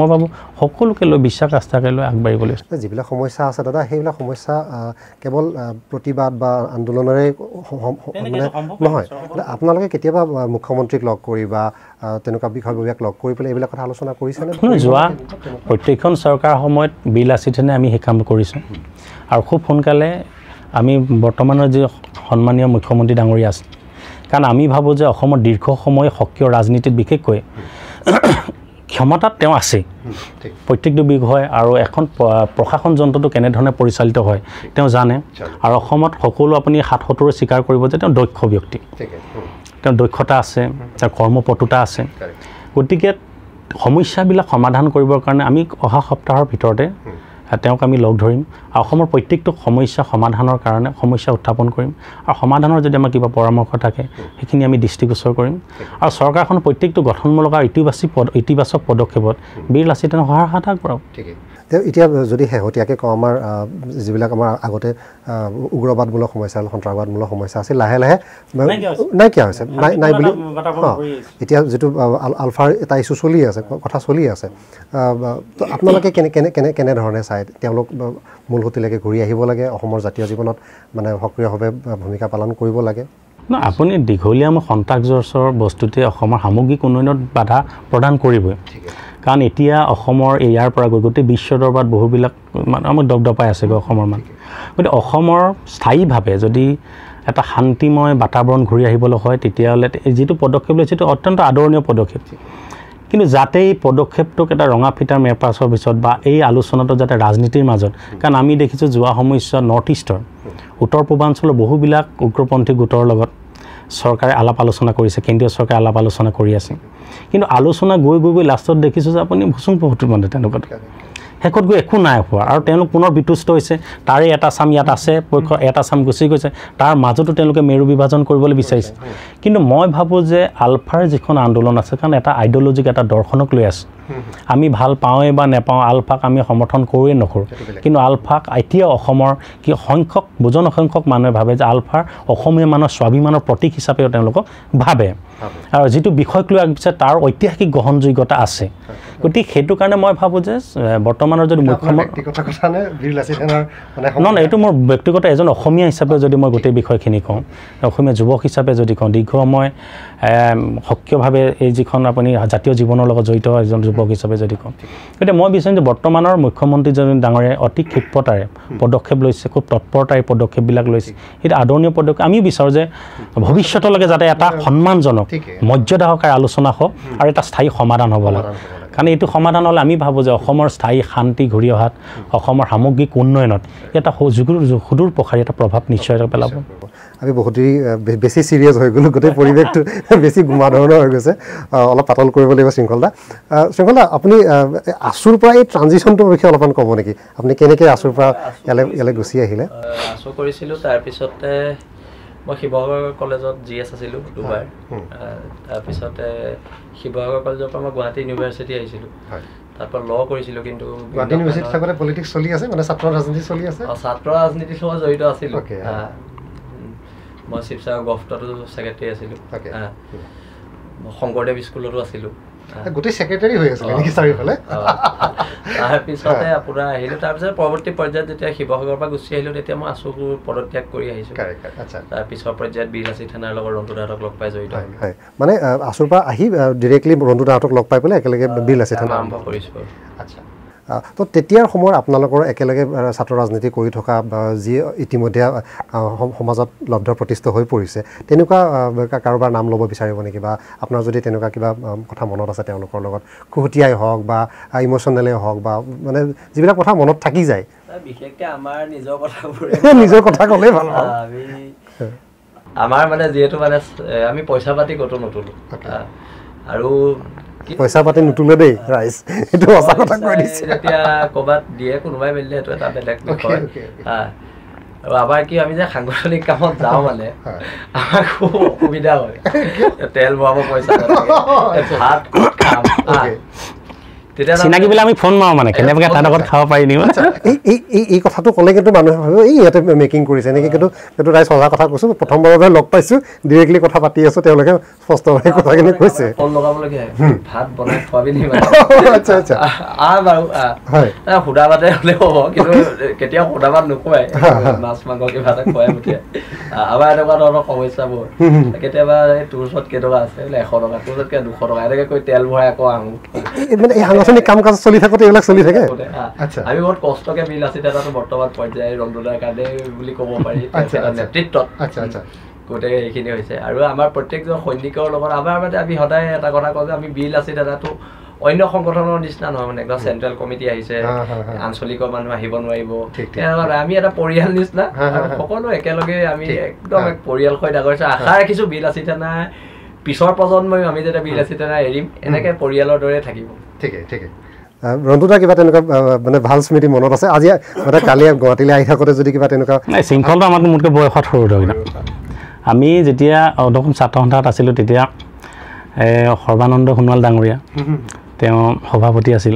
मैं भाव सकोलोके लो विश्वास आस्थाक आगे जीवन समस्या आस दादा सब समस्या केवल प्रतिबाद आंदोलन नए के मुख्यमंत्री लग कर आलोचना जा प्रत्येक सरकार समय बिरला चेतनाय कम कर खूब सोनकाले आमी बर्तमानर जे सन्मानीय मुख्यमंत्री डांगरिया आछे कारण आमी भाबो जे असम दीर्घ समय सक्रिय राजनीतित विशेषको क्षमता तेव आछे प्रत्येकटो विषय और एखन प्रशासन जंत्रटो केनेधरणे परिचालित हय तेव जाने और असमत सकलो आपुनि हाथ हतरे स्वीकार करिब जे तेव दक्ष व्यक्ति तेव दक्षता आछे तेव कर्मपटुता आछे गतिके समस्याবিলাক समाधान কৰিবৰ কাৰণে আমি অহা সপ্তাহৰ ভিতৰতে তেওঁক আমি লগ ধৰিম আৰু অসমৰ প্ৰত্যেকটো সমস্যা সমাধানৰ কাৰণে সমস্যা উত্থাপন কৰিম আৰু সমাধানৰ যদি আমাৰ কিবা পৰামৰ্শ থাকে সেইখিনি আমি দৃষ্টিগোচৰ কৰিম আৰু চৰকাৰখন প্ৰত্যেকটো গঠনমূলক আৰু ইতিবাচক ইতিবাচক পদক্ষেপত বিৰলা চেতনাক সহায় আগবঢ়াব। এতিয়া যদি শেহতীয়াকৈ কওঁ আমাৰ যিবিলাক আমাৰ আগতে উগ্ৰবাদমূলক সমস্যা সন্ত্ৰাসবাদমূলক সমস্যা আছে লাহে লাহে নাই কি হৈছে নাই নাই বুলি এতিয়া যেটো আলফাৰ এটা ইস্যু চলি আছে কথা চলি আছে তো আপোনালোকে কেনে কেনে কেনে ধৰণে চাই তেওঁলোক মূল হতিলৈকে ঘূৰি আহিব লাগে অসমৰ জাতীয় জীৱনত মানে সক্ৰিয়ভাৱে ভূমিকা পালন কৰিব লাগে না আপুনি দীঘলীয়া সন্ত্ৰাসজৰ্চৰ বস্তুতে অসমৰ সামগ্ৰিক উন্নয়নত বাধা প্ৰদান কৰিব कारण इतिया अखमर एयर पर गोटे विश्व दरबार बहुबिल मैं दपदपाई आसे गमर मान गए अखमर स्थायी भावे जदि एटा शांतिमय वातावरण घूरी आए जी पदक्षेप ली अत्यंत आदरणीय पदक्षेप किन्तु जाते पदक्षेपटोक एटा रंगा फिटार मेरपासर पिछत आलोचना जाते राजनीतिर माजत कारण आमी देखिছোঁ যোৱা সময়ছোৱা नर्थ इस्टर उत्तर पूर्वांचल बहुबिल उग्रपन्थी गोटर लगत सरकारे आलाप आलोचना करिছে केन्द्रीय सरकार आलाप आलोचना करि আছে কিন্তু আলোচনা গৈ গৈ গৈ লাস্টত দেখিছো যে আপুনি ভসুং পহটৰ মতে তেনকত হেকত গৈ একো নাই হোৱা আৰু তেওঁলোক পুনৰ বিতুষ্ট হৈছে তাৰে এটা সাম ইয়াত আছে পক্ষ এটা সাম গুছি গৈছে তাৰ মাজতো তেওঁলোকে মেৰু বিভাজন কৰিবলৈ বিচাৰিছে কিন্তু মই ভাবো যে আলফাৰ যিখন আন্দোলন আছে কাৰণ এটা আইডিঅলজিক এটা দৰ্শনক লৈ আছে আমি ভাল পাওঁয়ে বা নেপাওঁ আলফাক আমি সমৰ্থন কৰোৱে নকৰোঁ কিন্তু আলফাক এতিয়া অসমৰ কি সংখ্যক বুজন সংখ্যক মানুহে ভাবে যে আলফাৰ অসমীয়া মানৰ স্বাভিমানৰ প্ৰতীক হিচাপে তেওঁলোক ভাবে আৰু যেটো বিষয়ক লৈ আছে তাৰ ঐতিহাসিক গ্ৰহণযোগ্যতা আছে গতি হেতু কাৰণে মই ভাবো যে বৰ্তমানৰ যদি মুখ্যমন্ত্ৰী কথা কথা নে বিল আছে তেনৰ মানে ন এটো মোৰ ব্যক্তিগত এজন অসমীয়া হিচাপে যদি মই গতে বিষয়খিনি কওঁ অসমীয়া যুৱক হিচাপে যদি কওঁ দীৰ্ঘময় সক্ৰিয়ভাৱে এই যিখন আপুনি জাতীয় জীৱনৰ লগত জড়িত এজন যুৱক হিচাপে যদি কওঁ গতে মই বিচাৰিম যে বৰ্তমানৰ মুখ্যমন্ত্ৰীজন ডাঙৰে অতি ক্ষিপ্ৰতাৰে পদক্ষেপ লৈছে খুব তৎপৰতাৰে পদক্ষেপ বিলাক লৈছে এটা আদৰণীয় পদক্ষেপ আমি বিচাৰো যে ভৱিষ্যতলৈকে যাতে এটা সন্মানজনক মৰ্যাদা হকাৰ আলোচনা হোক আৰু এটা স্থায়ী সমাধান হ'ব লাগে कारण ये समाधान हमें आम भाव जो स्थायी शांति घूरी अहत सामग्रिक उन्नयन एक सुदूर प्रसारी एट प्रभाव निश्चय पेल अभी बहुत ही बेसि सीरियस हो गलो गोटे परिवेश बेसि गुमा धरण हो गए अलग पातल लगे शृंखलदा शृंखलदा अपनी आँचुर पर ट्रांजिशन विषय अलग कब निकी अपनी के आँचुर पर गुसि आँचुर कर मैं शिवसागर कलेज जी एस आसो दुबार शिवसागर कलेजर पर मैं गुवाहाटी यूनिवर्सिटी आरोप लॉ कर पॉलिटिक्स चलि छात्र राजनीति चलि छात्र राजनीति जड़ित आ मैं शिवसागर गफ्टो सेक्रेटरी आसो शंकरदेव स्कूल गोटे सेक्रेटरी तरह परवर्ती पर्या शिवसागर पर गुस मैं आँचु पदत्याग कर बीरसी थाना रंटू दाहतक पाई जड़ित मैं आँचुर पर डायरेक्टली रंटू दाहतक पाई बीरसी थाना आरम्भ कर तो तेतियार समय आपनालोकर एकेलगे छात्र राजनीति करि थका जी इतिमध्ये समाजत लब्ध प्रतिष्ठित হৈ পৰিছে তেনুকা কাৰোবাৰ নাম লব বিচাৰিব নেকি বা আপোনাৰ যদি তেনুকা কিবা কথা মনত আছে তেওঁলোকৰ লগত খুহটিয়াই হওক বা ইমোশনালি হওক বা মানে যিবিলাক কথা মনত থাকি যায় বিশেষকৈ আমাৰ নিজৰ কথাবোৰ নিজৰ কথা ক'লে ভাল আমি আমাৰ মানে যেটো মানে আমি পইচা পাতি কটো নতুলো আৰু पैसा पाती नुतुले दे राइस एतो आसा কথা কই দিছে এতিয়া কবাত দিয়ে কোনবাই মিললে এতো এটা বেলেগ বিষয় হ্যাঁ আৰু আবাৰ কি আমি যে সাংগঠনিক কামত যাও মানে আমাৰ খুব অসুবিধা হয় তেল ভৰাব পইচা লাগে ভাত কাম ওকে তেতিয়া চিনাকি বিলা আমি ফোন মাও মানে কেনেবাকে তানকত খাব পাৰি নি এই এই এই কথাটো কলে কিন্তু মানুহে ভাবে এই ইয়াতে মেকিং কৰিছে নেকি কিন্তু এটো ৰাইস সজা কথা কৈছো প্ৰথমবাৰতে লগ পাইছো ডাইৰেক্টলি কথা পাতি আছো তেওঁলোকে স্পষ্টভাৱে কথা কেনে কৈছে ফোন লগাব লাগে ভাত বনাই খাবি নি মানে আচ্ছা আচ্ছা আ বাৰু হয় হুদাবাতে হলে হ'ব কিন্তু কেতিয়া হুদাবাত নকয় মাছ মাংস কি ভাত খোৱাই মুঠে আবা এনেকুৱা ধৰণৰ সমস্যা বোৰ কেতিয়াবা দুশত কেটকা আছে বোলে এশ টকা দুশত কে দুশ টকা এনেকৈ কৈ তেল ভৰাই আকৌ আহো মানে এই আমি কামকাজ চলি থাকতে এলা চলি থাকে আচ্ছা আমি বহুত কষ্টকে মিল আছে দাদাটো বৰ্তমান পৰ্যায়ে ৰন্দুদাৰ কাৰণে বুলি ক'ব পাৰি এটা নেতৃত্ব আচ্ছা আচ্ছা কোটে এইখিনি হৈছে আৰু আমাৰ প্ৰত্যেকজন সৈনিকৰ লগত আমাৰ মানে আমি সদায় এটা কথা কওঁ যে আমি বিল আছে দাদাটো অন্য সংগঠনৰ নিচিনা নহয় মানে এটা সেন্ট্ৰাল কমিটি আহিছে আঞ্চলিকৰ মানুহ আহিব নোৱাৰিব আৰু আমি এটা পৰিয়াল নিচিনা সকলো একেলগে আমি একদম এক পৰিয়াল হৈ ডাঙৰছে আশা ৰাখিছো বিল আছে না পিছৰ প্ৰজন্মই আমি যেটা বিল আছে না এৰিম এনেকৈ পৰিয়ালৰ দৰে থাকিব ठीक है ठीक है रंटुदा क्या मैं भल स्मृति मन आज मैं कल गुवाहाटी आई थकते शृंखल तो आम मोटे बयस आम जैसे अदम छात्र सन्धात आसोया सर्वानंद सोनोवाल डांगरिया सभापति आसिल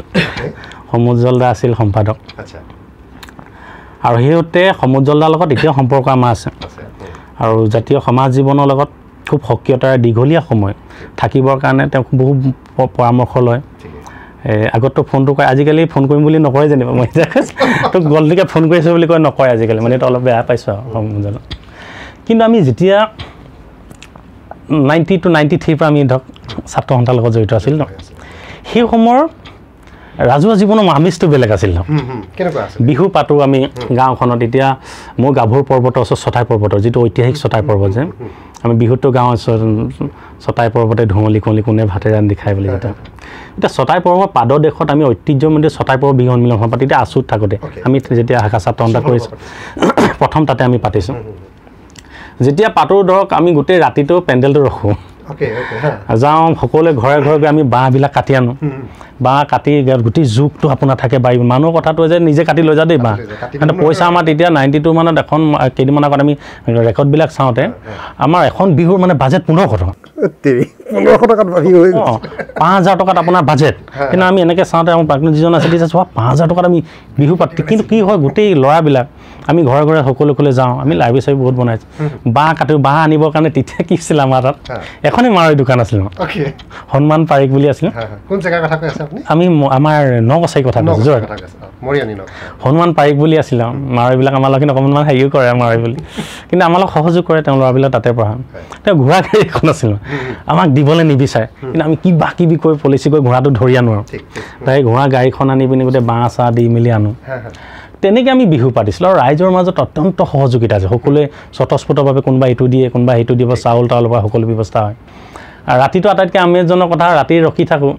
সমুজ্জ্বল দা আছিল সম্পাদক। আচ্ছা, আৰু হেতে সমুজ্জ্বল দাৰ লগত এতিয়া সম্পৰ্ক আমাৰ আছে আৰু জাতীয় সমাজ জীৱনৰ লগত খুব সক্ৰিয়তাৰ দীঘলীয়া সময় থাকিবৰ কাৰণে তেওঁ বহু পৰামৰ্শ লয়। আগত তো ফোনটো কয়, আজিকালি ফোন কৰিম বুলি নকয় জানিবা, মই তোক গলদিকে ফোন কৰিছে বুলি কয়, নকয় আজিকালি, মানে অলপ বেয়া পাইছোঁ সমুজ্জ্বল। কিন্তু আমি যেতিয়া নাইণ্টি টু নাইণ্টি থ্ৰীৰ পৰা আমি ধৰক ছাত্ৰ সন্থাৰ লগত জড়িত আছিল ন, সেই সময়ৰ ৰাজহুৱা জীৱনৰ আমেজটো বেলেগ আছিল। বিহু পাতোঁ আমি গাঁওখনত, এতিয়া মোৰ গাভৰু পৰ্বতৰ ওচৰত ছটাই পৰ্বতৰ যিটো ঐতিহাসিক ছটাই পৰ্বত যে আমি বিহুতটো গাঁৱৰ ছটাই পৰ্বতে ধুমলি কুঁৱলি কোনে ভাতে ৰান্ধি খাই বুলি যেতিয়া এতিয়া ছটাই পৰ্বত পাদৰ দেশত আমি ঐতিহ্যমন্দিৰ ছটাই পৰ্ব বিহু সন্মিলন সভা পাতি এতিয়া আচুত থাকোঁতে আমি যেতিয়া শাখা ছাত্ৰ সন্থা কৰিছোঁ প্ৰথম তাতে আমি পাতিছোঁ। যেতিয়া পাতোঁ ধৰক আমি গোটেই ৰাতিটো পেণ্ডেলটো ৰখোঁ, যাওঁ সকলোৱে ঘৰে ঘৰে গৈ আমি বাঁহবিলাক কাটি আনো, বাঁহ কাটি গোটেই জোকটো আপোনাৰ থাকে বাৰী মানুহৰ কথাটো যে নিজে কাটি লৈ যা দেই বাঁহ, কিন্তু পইচা আমাৰ তেতিয়া নাইণ্টি টু মানত এখন কেইদিনমান আগত আমি ৰেকৰ্ডবিলাক চাওঁতে আমাৰ এখন বিহুৰ মানে বাজেট পোন্ধৰশ টকা, পোন্ধৰশ টকাত পাঁচ হাজাৰ টকাত আপোনাৰ বাজেট। কিন্তু আমি এনেকৈ চাওঁতে আমাৰ প্ৰাক্তন যিজন আছিল চোৱা পাঁচ হাজাৰ টকাত আমি বিহু পাতি, কিন্তু কি হয় গোটেই ল'ৰাবিলাক আমি ঘৰে ঘৰে সকলোলৈ যাওঁ, আমি লাইব্ৰেৰী চাইব্ৰেৰী বহুত বনাইছোঁ, বাঁহ কাটো বাঁহ আনিবৰ কাৰণে। তেতিয়া কি আছিল আমাৰ তাত এখনেই মাৰৈ দোকান আছিল, সন্মান পাৰিক বুলি আছিল। আমি আমাৰ নকছাৰী কথা কৈছোঁ, সন্মান পাৰিক বুলি আছিল। মাৰৈবিলাক আমাৰ লগত অকণমান হেৰিও কৰে মাৰৈ বুলি, কিন্তু আমাৰ লগত সহযোগ কৰে তেওঁ ল'ৰাবিলাক তাতে পঢ়া। তেওঁ ঘোঁৰা গাড়ী এখন আছিল, আমাক দিবলৈ নিবিচাৰে, কিন্তু আমি কিবা কিবি কৰি পলিচি কৰি ঘোঁৰাটো ধৰি আনো আৰু তাই ঘোঁৰা গাড়ীখন আনি পিনি গোটেই বাঁহ চাহ দি মেলি আনো। তেনেকৈ আমি বিহু পাতিছিলোঁ আৰু ৰাইজৰ মাজত অত্যন্ত সহযোগিতা আছে, সকলোৱে স্বতঃস্ফূৰ্তভাৱে কোনোবা এইটো দিয়ে কোনোবা সেইটো দিব, চাউল তাউল পৰা সকলো ব্যৱস্থা হয়। আৰু ৰাতিটো আটাইতকৈ আমেজজনক কথা, ৰাতি ৰখি থাকোঁ,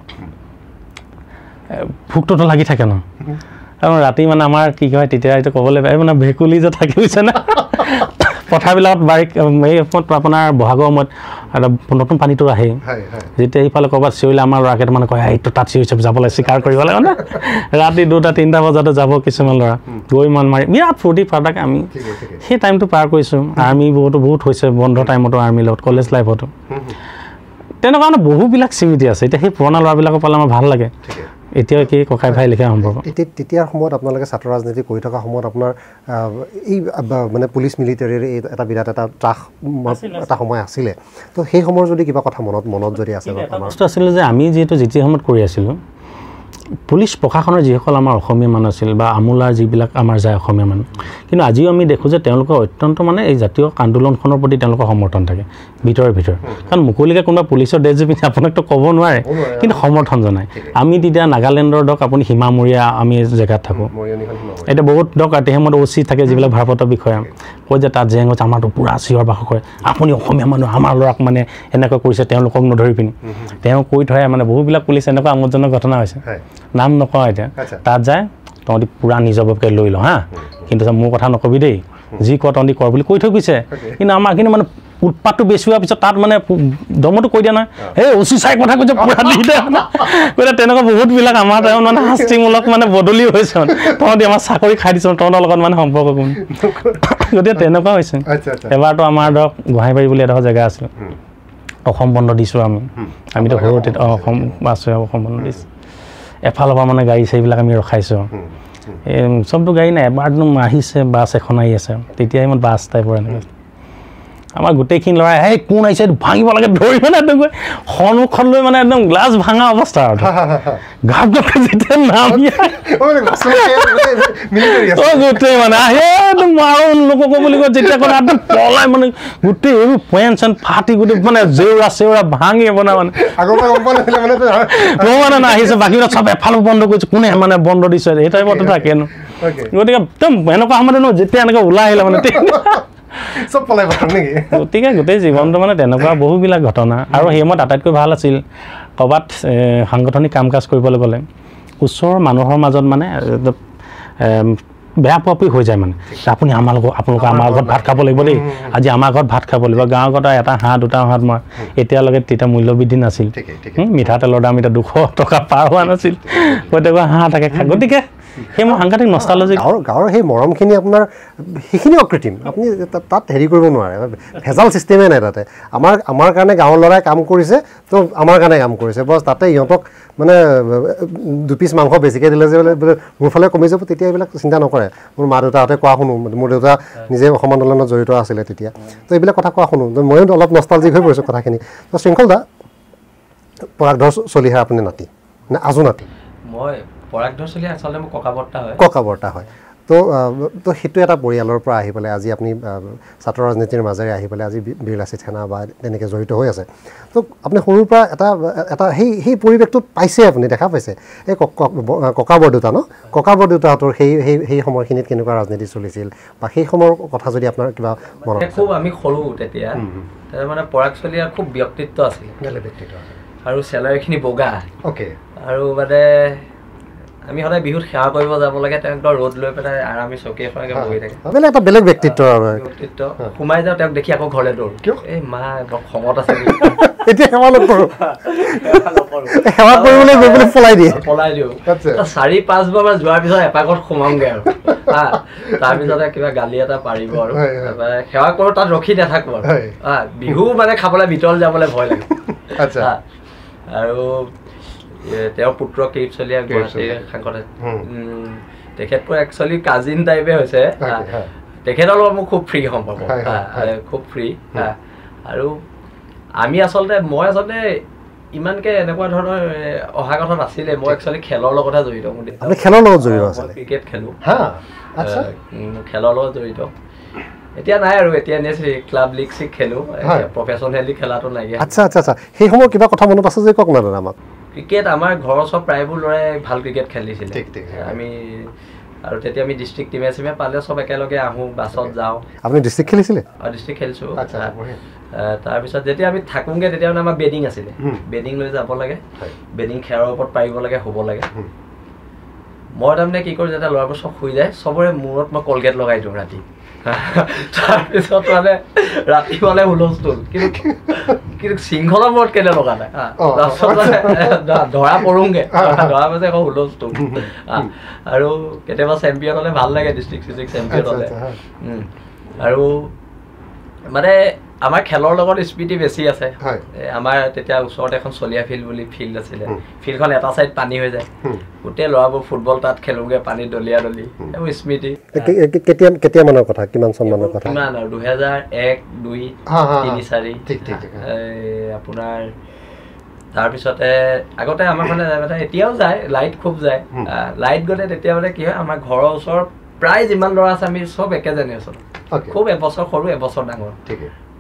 ভোকটোতো লাগি থাকে ন, আৰু ৰাতি মানে আমাৰ কি হয় তেতিয়া এইটো ক'বলৈ পাৰি মানে ভেকুলী যে থাকি গৈছে না পথাৰবিলাকত বাৰিক এই আপোনাৰ বহাগৰ সময়ত নতুন পানীটো আহে, যেতিয়া সেইফালে ক'ৰবাত চিঞৰিলে আমাৰ ল'ৰা কেইটামানে কয় এইটো তাত চিঞৰিছে যাব লাগে চিকাৰ কৰিব লাগে না, ৰাতি দুটা তিনিটা বজাতে যাব কিছুমান ল'ৰা গৈ মান মাৰি বিৰাট ফূৰ্তি ফাৰ্তাকে আমি সেই টাইমটো পাৰ কৰিছোঁ। আৰ্মি বহুতো বহুত হৈছে বন্ধ টাইমতো আৰ্মিৰ লগত কলেজ লাইফতো তেনেকুৱা মানে বহুবিলাক স্মৃতি আছে। এতিয়া সেই পুৰণা ল'ৰাবিলাকৰ পালে আমাৰ ভাল লাগে। এতিয়া কি ককাই ভাই লিখা সম্ভৱ তেতিয়াৰ সময়ত আপোনালোকে ছাত্ৰ ৰাজনীতি কৰি থকা সময়ত আপোনাৰ এই মানে পুলিচ মিলিটাৰীৰ এটা বিৰাট এটা ত্ৰাস এটা সময় আছিলে, তো সেই সময়ৰ যদি কিবা কথা মনত মনত যদি আছে আছিলে যে আমি যিহেতু যেতিয়া সময়ত কৰি আছিলোঁ পুলিচ প্ৰশাসনৰ যিসকল আমাৰ অসমীয়া মানুহ আছিল বা আমোলাৰ যিবিলাক আমাৰ যায় অসমীয়া মানুহ, কিন্তু আজিও আমি দেখোঁ যে তেওঁলোকৰ অত্যন্ত মানে এই জাতীয় আন্দোলনখনৰ প্ৰতি তেওঁলোকৰ সমৰ্থন থাকে ভিতৰে ভিতৰে, কাৰণ মুকলিকে কোনোবা পুলিচৰ ড্ৰেছ পিন্ধি আপোনাকতো ক'ব নোৱাৰে, কিন্তু সমৰ্থন জনায়। আমি তেতিয়া নাগালেণ্ডৰ ধৰক আপুনি সীমামূৰীয়া আমি জেগাত থাকোঁ, এতিয়া বহুত ধৰক ৰাতিহেমত অ' চি থাকে যিবিলাক ভাৰপ্ৰাপ্ত বিষয়া, কৈ যে তাত জেং হৈছে আমাৰতো পূৰা চিঞৰ বাখৰ কৰে, আপুনি অসমীয়া মানুহ আমাৰ ল'ৰাক মানে এনেকৈ কৰিছে তেওঁলোকক নধৰি পিনি তেওঁ কৈ থয় মানে বহুবিলাক পুলিচ এনেকুৱা আমোদজনক ঘটনা হৈছে নাম নকওঁ এতিয়া, তাত যায় তহঁতি পূৰা নিজাববকৈ লৈ লওঁ হা, কিন্তু মোৰ কথা নকবি দেই, যি ক তহঁতি কৰ বুলি কৈ থৈ গৈছে। কিন্তু আমাৰ কিন্তু মানে উৎপাতটো বেছি হোৱাৰ পিছত তাত মানে দমতো কৈ দিয়া নাই, সেই উচি চাই কথা কৈছে পূৰা দি দিয়া কৈছে। তেনেকুৱা বহুতবিলাক আমাৰ তেওঁ মানে শাস্তিমূলক মানে বদলি হৈছে, তহঁতি আমাৰ চাকৰি খাই দিছোঁ, তহঁতৰ লগত মানে সম্পৰ্ক কমি, গতিকে তেনেকুৱা হৈছে। এবাৰতো আমাৰ ধৰক গোহাঁইবাৰী বুলি এডোখৰ জেগা আছিল, অসম বন্ধ দিছোঁ আমি, আমিতো সৰুতে অসম আছোঁ অসম বন্ধ দিছোঁ, এফালৰ পৰা মানে গাড়ী চাৰিবিলাক আমি ৰখাইছোঁ, এই চবটো গাড়ী নাই, এবাৰ আহিছে বাছ এখন আহি আছে, তেতিয়াই মই বাছ টাইপৰ এনেকৈ আমাৰ গোটেইখিনি ল'ৰাই সেই কোন আহিছে ভাঙিব লাগে ধৰি মানে একদম গৈ সন্মুখত লৈ মানে একদম গ্লাছ ভাঙা অৱস্থা আৰু গাৰ্ডকে যেতিয়া নামি গোটেই মানে আহে একদম আৰু লোকক বুলি কয় যেতিয়া কয় একদম পলাই মানে গোটেই এইবোৰ পেন চেন ফাটি গোটেই মানে জেউৰা চেউৰা ভাঙি আপোনাৰ মানে মানে নাহিছে বাকীবিলাক চব এফালো বন্ধ কৰিছে, কোনে মানে বন্ধ দিছে সেই টাইপতো থাকে ন। গতিকে একদম এনেকুৱা সময়তে ন যেতিয়া এনেকৈ ওলাই আহিলে মানে চব পলাই পালোঁ নেকি, গতিকে গোটেই জীৱনটো মানে তেনেকুৱা বহুবিলাক ঘটনা। আৰু সেই সময়ত আটাইতকৈ ভাল আছিল ক'ৰবাত সাংগঠনিক কাম কাজ কৰিবলৈ গ'লে ওচৰৰ মানুহৰ মাজত মানে বেয়া পোৱাপি হৈ যায়, মানে আপুনি আমাৰ লগত আপোনালোকে আমাৰ ঘৰত ভাত খাব লাগিব দেই, আজি আমাৰ ঘৰত ভাত খাব লাগিব। গাঁৱৰ ঘৰত এটা হাঁহ দুটা হাঁহ মই এতিয়ালৈকে তেতিয়া মূল্যবৃদ্ধি নাছিল, মিঠাতেলৰ দাম এতিয়া দুশ টকা পাৰ হোৱা নাছিল, প্ৰত্যেকৰ হাঁহ থাকে। গতিকে সেই সাংঘাতিক নষ্টালজি গাঁৱৰ গাঁৱৰ সেই মৰমখিনি আপোনাৰ সেইখিনি অকৃত্ৰিম আপুনি তাত হেৰি কৰিব নোৱাৰে ভেজাল সিস্টেমে নাই তাতে আমাৰ আমাৰ কাৰণে গাঁৱৰ লৰাই কাম কৰিছে তো আমাৰ কাৰণে কাম কৰিছে বস তাতে ইহঁতক মানে দুপিছ মাংস বেছিকে দিলে যে বলে মোৰ ফালে কমি যাব তেতিয়া এইবিলাক চিন্তা নকৰে মোৰ মা দেউতাহঁতে কোৱা শুনো মোৰ দেউতা নিজে অসম আন্দোলনত জড়িত আছিলে তেতিয়া তো এইবিলাক কথা কোৱা শুনো ময়ো অলপ নষ্টালজিক হৈ পৰিছো কথাখিনি তো শৃংখল দা পৰাগধৰ চলিহা আপুনি নাতি না আজো নাতি মই পৰাগধৰ চলিহা আচলতে মই ককাবৰ্তা হয় ককাবৰ্তা হয় তো তো হিটো এটা পৰিয়ালৰ পৰা আহি পলে আজি আপুনি ছাত্ৰ ৰাজনীতিৰ মাজেৰে আহি পলে আজি বিৰলাসি থানা বা তেনেকে জড়িত হৈ আছে তো আপুনি সৰুৰ পৰা এটা এটা সেই সেই পৰিৱেশটো পাইছে আপুনি দেখা পাইছে এই ককাবৰ্তা ন ককাবৰ্তাটোৰ সেই সেই সময়খিনিত কেনেকুৱা ৰাজনীতি চলিছিল বা সেই সময়ৰ কথা যদি আপোনাৰ কিবা মনত আছে খুব আমি সৰু তেতিয়া তাৰ মানে পৰাগ চলিহা খুব ব্যক্তিত্ব আছিল গলে ব্যক্তিত্ব আৰু সেলাৰিখিনি বগা ওকে আৰু মানে আমি হলে বিহুত সেৱা কৰিব যাব লাগে তেনক ৰড লৈ পেলাই আৰামি চকী এখনকে বহি থাকে মানে এটা বেলেগ ব্যক্তিত্ব ব্যক্তিত্ব ঘুমাই যাও তেওঁক দেখি আকৌ ঘৰলৈ দৌৰ এই মা খমত আছে এতিয়া সেৱা লগ কৰো সেৱা কৰিবলৈ গৈ গৈ পলাই দিয়ে পলাই দিও চাৰি পাঁচ বাৰ যোৱাৰ পিছত এপাকত খমামগে আৰু তাৰ পিছতে কিবা গালি এটা পাৰিব আৰু সেৱা কৰো তাত ৰখি নাথাকো আৰু বিহু মানে খাবলৈ ভিতৰল যাবলৈ ভয় লাগে আচ্ছা আৰু তেও পুত্ৰ কেপ চলিয়া গৰাতে খাংকতে তেখেত পৰ একচুয়ালি কাজিন টাইপে হৈছে তেখেত অলপ খুব ফ্ৰী সম্পৰ্ক খুব ফ্ৰী আৰু আমি আসলে মই আসলে ইমানকে এনেকুৱা ধৰণৰ অহা কথা নাছিলে মই একচুয়ালি খেলৰ লগত জড়িত আমি খেলৰ লগত জড়িত আছিলে ক্ৰিকেট খেলো হা আচ্ছা খেলৰ লগত জড়িত এতিয়া নাই আৰু এতিয়া নেছি ক্লাব লীগ সি খেলো প্ৰফেচনেলি খেলাটো নাই আচ্ছা আচ্ছা আচ্ছা সেই সময় কিবা কথা মনত আছে যে কক না আমাক ক্রিকেট আমার ঘরের সব প্ৰায়বোৰ লড়াই ভাল ক্রিকেট খেলিছিল আমি আর তেতিয়া আমি ডিস্ট্রিক্ট টিমে টিমে পালে সব একেলগে আহু বাছত যাও আপনি ডিস্ট্রিক্ট খেলিছিলে আ ডিস্ট্রিক্ট খেলছো আচ্ছা তার পিছত যেতিয়া আমি থাকুমগে তেতিয়া আমাৰ বেডিং আছিল বেডিং লৈ যাব লাগে বেডিং খেৰৰ ওপৰত পাৰিব লাগে হ'ব লাগে মই তাৰমানে কি কৰি যেতিয়া লৰাবোৰ সব হৈ যায় সবৰে মূৰত মই কলগেট লগাই দিওঁ ৰাতি তাৰ পিছত মানে ৰাতি মানে হুলস্থুল কিন্তু কিন্তু শৃংখলা মূৰত কেনে লগা নাই ধৰা পৰোঁগে ধৰা পাছে আকৌ হুলস্থুল আৰু কেতিয়াবা চেম্পিয়ন হ'লে ভাল লাগে ডিষ্ট্ৰিক্ট চিষ্ট্ৰিক্ট চেম্পিয়ন হ'লে আৰু মানে আমাৰ খেলৰ লগত স্পীডি বেছি আছে আমাৰ তেতিয়া ওচৰত এখন চলিয়া ফিল্ড বুলি ফিল্ড আছিলে ফিল্ডখন এটা সাইড পানী হৈ যায় গোটেই ল'ৰাবোৰ ফুটবল তাত খেলোগে পানী দলিয়া দলি এই স্মৃতি কেতিয়া কেতিয়া মনৰ কথা কিমান সন্মানৰ কথা কিমান আৰু দুই হাজাৰ এক দুই তিনি চাৰি ঠিক ঠিক আপোনাৰ তাৰপিছতে আগতে আমাৰ মানে এতিয়াও যায় লাইট খুব যায় লাইট গ'লে তেতিয়া মানে কি হয় আমাৰ ঘৰৰ ওচৰ প্ৰায় যিমান ল'ৰা আছে আমি সব একে জেনেৰেশ্যন খুব এবছৰ সৰু এবছৰ ডাঙৰ ঠিক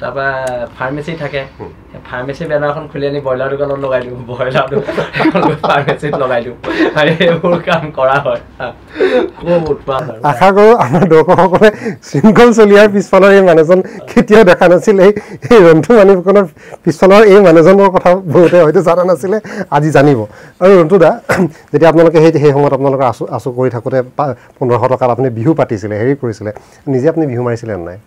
তাৰপৰা ফাৰ্মেচি থাকে ফাৰ্মেচি বেনাৰখন খুলি আনি ব্ৰইলাৰ দোকানত লগাই দিওঁ ব্ৰইলাৰ দোকানত ফাৰ্মেচিত লগাই দিওঁ আৰু এইবোৰ কাম কৰা হয় খুব উৎপাদ আশা কৰোঁ আমাৰ দৰ্শকসকলে শৃংখল চলিহাৰ পিছফালৰ এই মানুহজন কেতিয়াও দেখা নাছিলে এই ৰন্তু মানুহজনৰ পিছফালৰ এই মানুহজনৰ কথা বহুতে হয়তো জানা নাছিলে আজি জানিব আৰু ৰন্তু দা যেতিয়া আপোনালোকে সেই সেই সময়ত আপোনালোকে আছো আছো কৰি থাকোঁতে পোন্ধৰশ টকাত আপুনি বিহু পাতিছিলে হেৰি কৰিছিলে নিজে আপুনি বিহু মাৰিছিলে নাই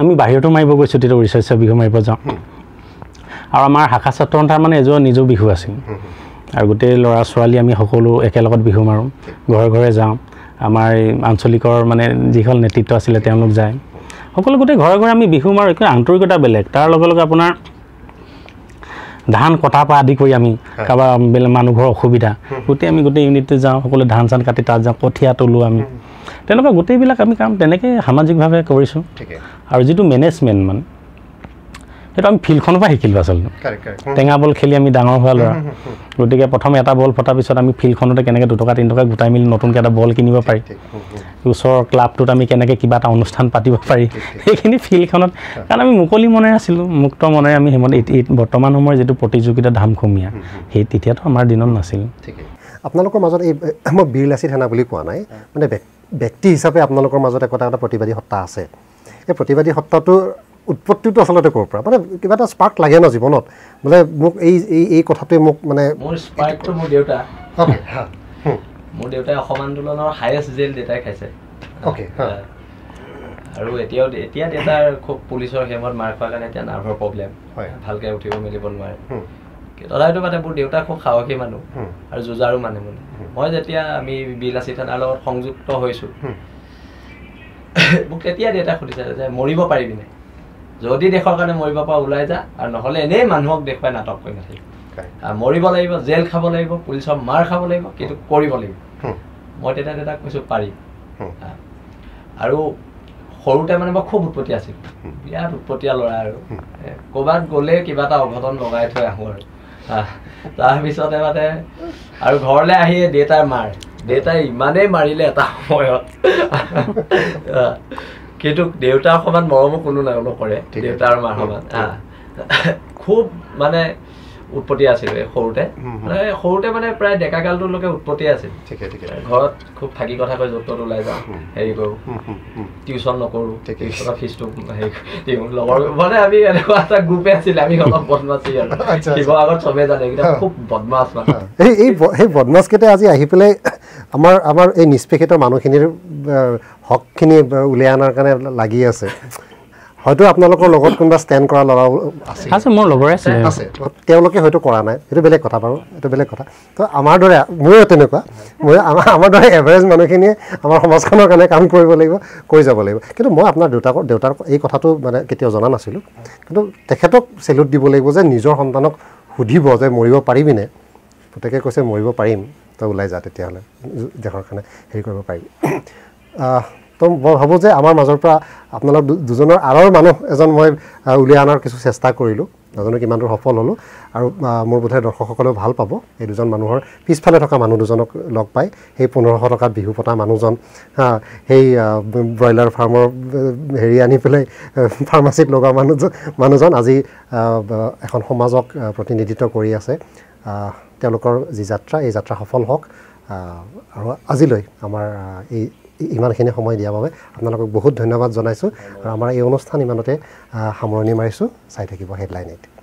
আমি বাহিৰতো মাৰিব গৈছোঁ তেতিয়া উৰিষ্যা বিহু মাৰিব যাওঁ আৰু আমাৰ শাখা ছাত্ৰ সন্থাৰ মানে এযোৰ নিজৰ বিহু আছিল আৰু গোটেই ল'ৰা ছোৱালী আমি সকলো একেলগত বিহু মাৰোঁ ঘৰে ঘৰে যাওঁ আমাৰ আঞ্চলিকৰ মানে যিসকল নেতৃত্ব আছিলে তেওঁলোক যায় সকলো গোটেই ঘৰে ঘৰে আমি বিহু মাৰোঁ একো আন্তৰিকতা বেলেগ তাৰ লগে লগে আপোনাৰ ধান কটাৰ পৰা আদি কৰি আমি কাৰোবাৰ মানুহঘৰৰ অসুবিধা গোটেই আমি গোটেই ইউনিটতে যাওঁ সকলো ধান চান কাটি তাত যাওঁ কঠীয়া তোলোঁ আমি তেনেকুৱা গোটেইবিলাক আমি কাম তেনেকৈ সামাজিকভাৱে কৰিছোঁ আৰু যিটো মেনেজমেণ্ট মানে সেইটো আমি ফিল্ডখনৰ পৰা শিকিলোঁ আচলতে টেঙা বল খেলি আমি ডাঙৰ হোৱা ল'ৰা গতিকে প্ৰথম এটা বল ফটাৰ পিছত আমি ফিল্ডখনতে কেনেকৈ দুটকা তিনি টকা গোটাই মেলি নতুনকৈ এটা বল কিনিব পাৰি ওচৰৰ ক্লাবটোত আমি কেনেকৈ কিবা এটা অনুষ্ঠান পাতিব পাৰি সেইখিনি ফিল্ডখনত কাৰণ আমি মুকলি মনেৰে আছিলোঁ মুক্ত মনেৰে আমি সিমান বৰ্তমান সময়ৰ যিটো প্ৰতিযোগিতা ধামখমীয়া সেই তেতিয়াতো আমাৰ দিনত নাছিল আপোনালোকৰ মাজত এই মই বিৰলাচি থানা বুলি কোৱা নাই মানে ব্যক্তি হিচাপে আপোনালোকৰ মাজত একোটা এটা প্ৰতিবাদী সত্তা আছে এই প্ৰতিবাদী সত্তাটোৰ উৎপত্তিটো আচলতে ক'ৰ পৰা মানে কিবা এটা স্পাৰ্ক লাগে ন জীৱনত বোলে মোক এই এই কথাটোৱে মোক মানে মোৰ স্পাৰ্কটো মোৰ দেউতা অ'কে মোৰ দেউতাই অসম আন্দোলনৰ হাইয়েষ্ট জেল দেউতাই খাইছে অ'কে আৰু এতিয়া এতিয়া দেতাৰ খুব পুলিচৰ হেমত মাৰ খোৱাৰ কাৰণে এটা নাৰ্ভৰ প্ৰবলেম হয় ভালকে উঠিব মিলিব নোৱাৰে তথাপিতো মানে মোৰ দেউতা খুব সাহসী মানুহ আৰু যুঁজাৰু মানুহ মানে মই যেতিয়া আমি বিলাসী থানাৰ লগত সংযুক্ত হৈছো মোক তেতিয়া দেউতা খুলিছে যে মৰিব পাৰিবি নে যদি দেখৰ কাৰণে মৰিব পৰা ওলাই যা আৰু নহলে এনেই মানুহক দেখুৱাই নাটক কৰি নাথাকিবি আৰু মৰিব লাগিব জেল খাব লাগিব পুলিচৰ মাৰ খাব লাগিব কিন্তু কৰিব লাগিব মই তেতিয়া দেউতা কৈছো পাৰি আৰু হৰুতে মানে মই খুব উৎপত্তি আছিল বিয়াত উৎপত্তিয়া লৰা আৰু কোবাত গলে কিবা এটা অঘটন লগাই থৈ আহো আৰু তাৰ পিছতে মানে আৰু ঘৰলে আহি দেউতাৰ মাৰ দেউতাই ইমানেই মাৰিলে এটা সময়ত কিন্তু দেউতাৰ সমান মৰম কোনো নাই নকৰে দেউতাৰ মাৰ সমান খুব মানে উৎপত্তি আছিল হৰুতে মানে হৰুতে মানে প্ৰায় ডেকা কালটোলৈকে উৎপত্তি আছিল ঠিক ঠিক ঘৰত খুব থাকি কথা কৈ যতত ওলাই যাওঁ হেৰি কৰোঁ টিউচন নকৰোঁ এটা ফিছটো হেৰি লগৰ মানে আমি এনেকুৱা এটা গ্ৰুপে আছিল আমি অলপ বদমাছি আৰু শিৱসাগৰত চবে জানে এটা খুব বদমাছ মানে এই এই এই বদমাছ কেইটা আজি আহি পেলাই আমাৰ আমাৰ এই নিষ্পেষিত মানুহখিনিৰ হকখিনি উলিয়াই অনাৰ কাৰণে লাগি আছে হয়তো আপোনালোকৰ লগত কোনবা স্ট্যান্ড কৰা লৰা আছে আছে মোৰ লগৰ আছে আছে তেওঁলোকে হয়তো কৰা নাই এটো বেলেগ কথা পাৰো এটো বেলেগ কথা তো আমাৰ দৰে মই তেনেকুৱা মই আমাৰ দৰে এভাৰেজ মানুহখিনি আমাৰ সমাজখনৰ কাৰণে কাম কৰিব লাগিব কৈ যাব লাগিব কিন্তু মই আপোনাৰ দেউতাকৰ দেউতাৰ এই কথাটো মানে কেতিয়াও জনা নাছিলোঁ কিন্তু তেখেতক সেলুট দিব লাগিব যে নিজৰ সন্তানক সুধিব যে মৰিব পাৰিবি নে প্ৰত্যেকে কৈছে মৰিব পাৰিম তো ওলাই যা তেতিয়াহ'লে দেশৰ কাৰণে হেৰি কৰিব পাৰিবি তো মই ভাবো যে আমাৰ মাজৰ পৰা আপোনালোক দুজনৰ আৰৰ মানুহ এজন মই উলিয়াই অনাৰ কিছু চেষ্টা কৰিলোঁ নাজানো কিমান দূৰ সফল হ'লোঁ আৰু মোৰ বোধহয় দৰ্শকসকলেও ভাল পাব এই দুজন মানুহৰ পিছফালে থকা মানুহ দুজনক লগ পাই সেই পোন্ধৰশ টকাত বিহু পতা মানুহজন সেই ব্ৰইলাৰ ফাৰ্মৰ হেৰি আনি পেলাই ফাৰ্মাচীত লগা মানুহজন মানুহজন আজি এখন সমাজক প্ৰতিনিধিত্ব কৰি আছে তেওঁলোকৰ যি যাত্ৰা এই যাত্ৰা সফল হওক আৰু আজিলৈ আমাৰ এই ইমানখিনি সময় দিয়াৰ বাবে আপোনালোকক বহুত ধন্যবাদ জনাইছোঁ আৰু আমাৰ এই অনুষ্ঠান ইমানতে সামৰণি মাৰিছোঁ চাই থাকিব হেডলাইন এইট।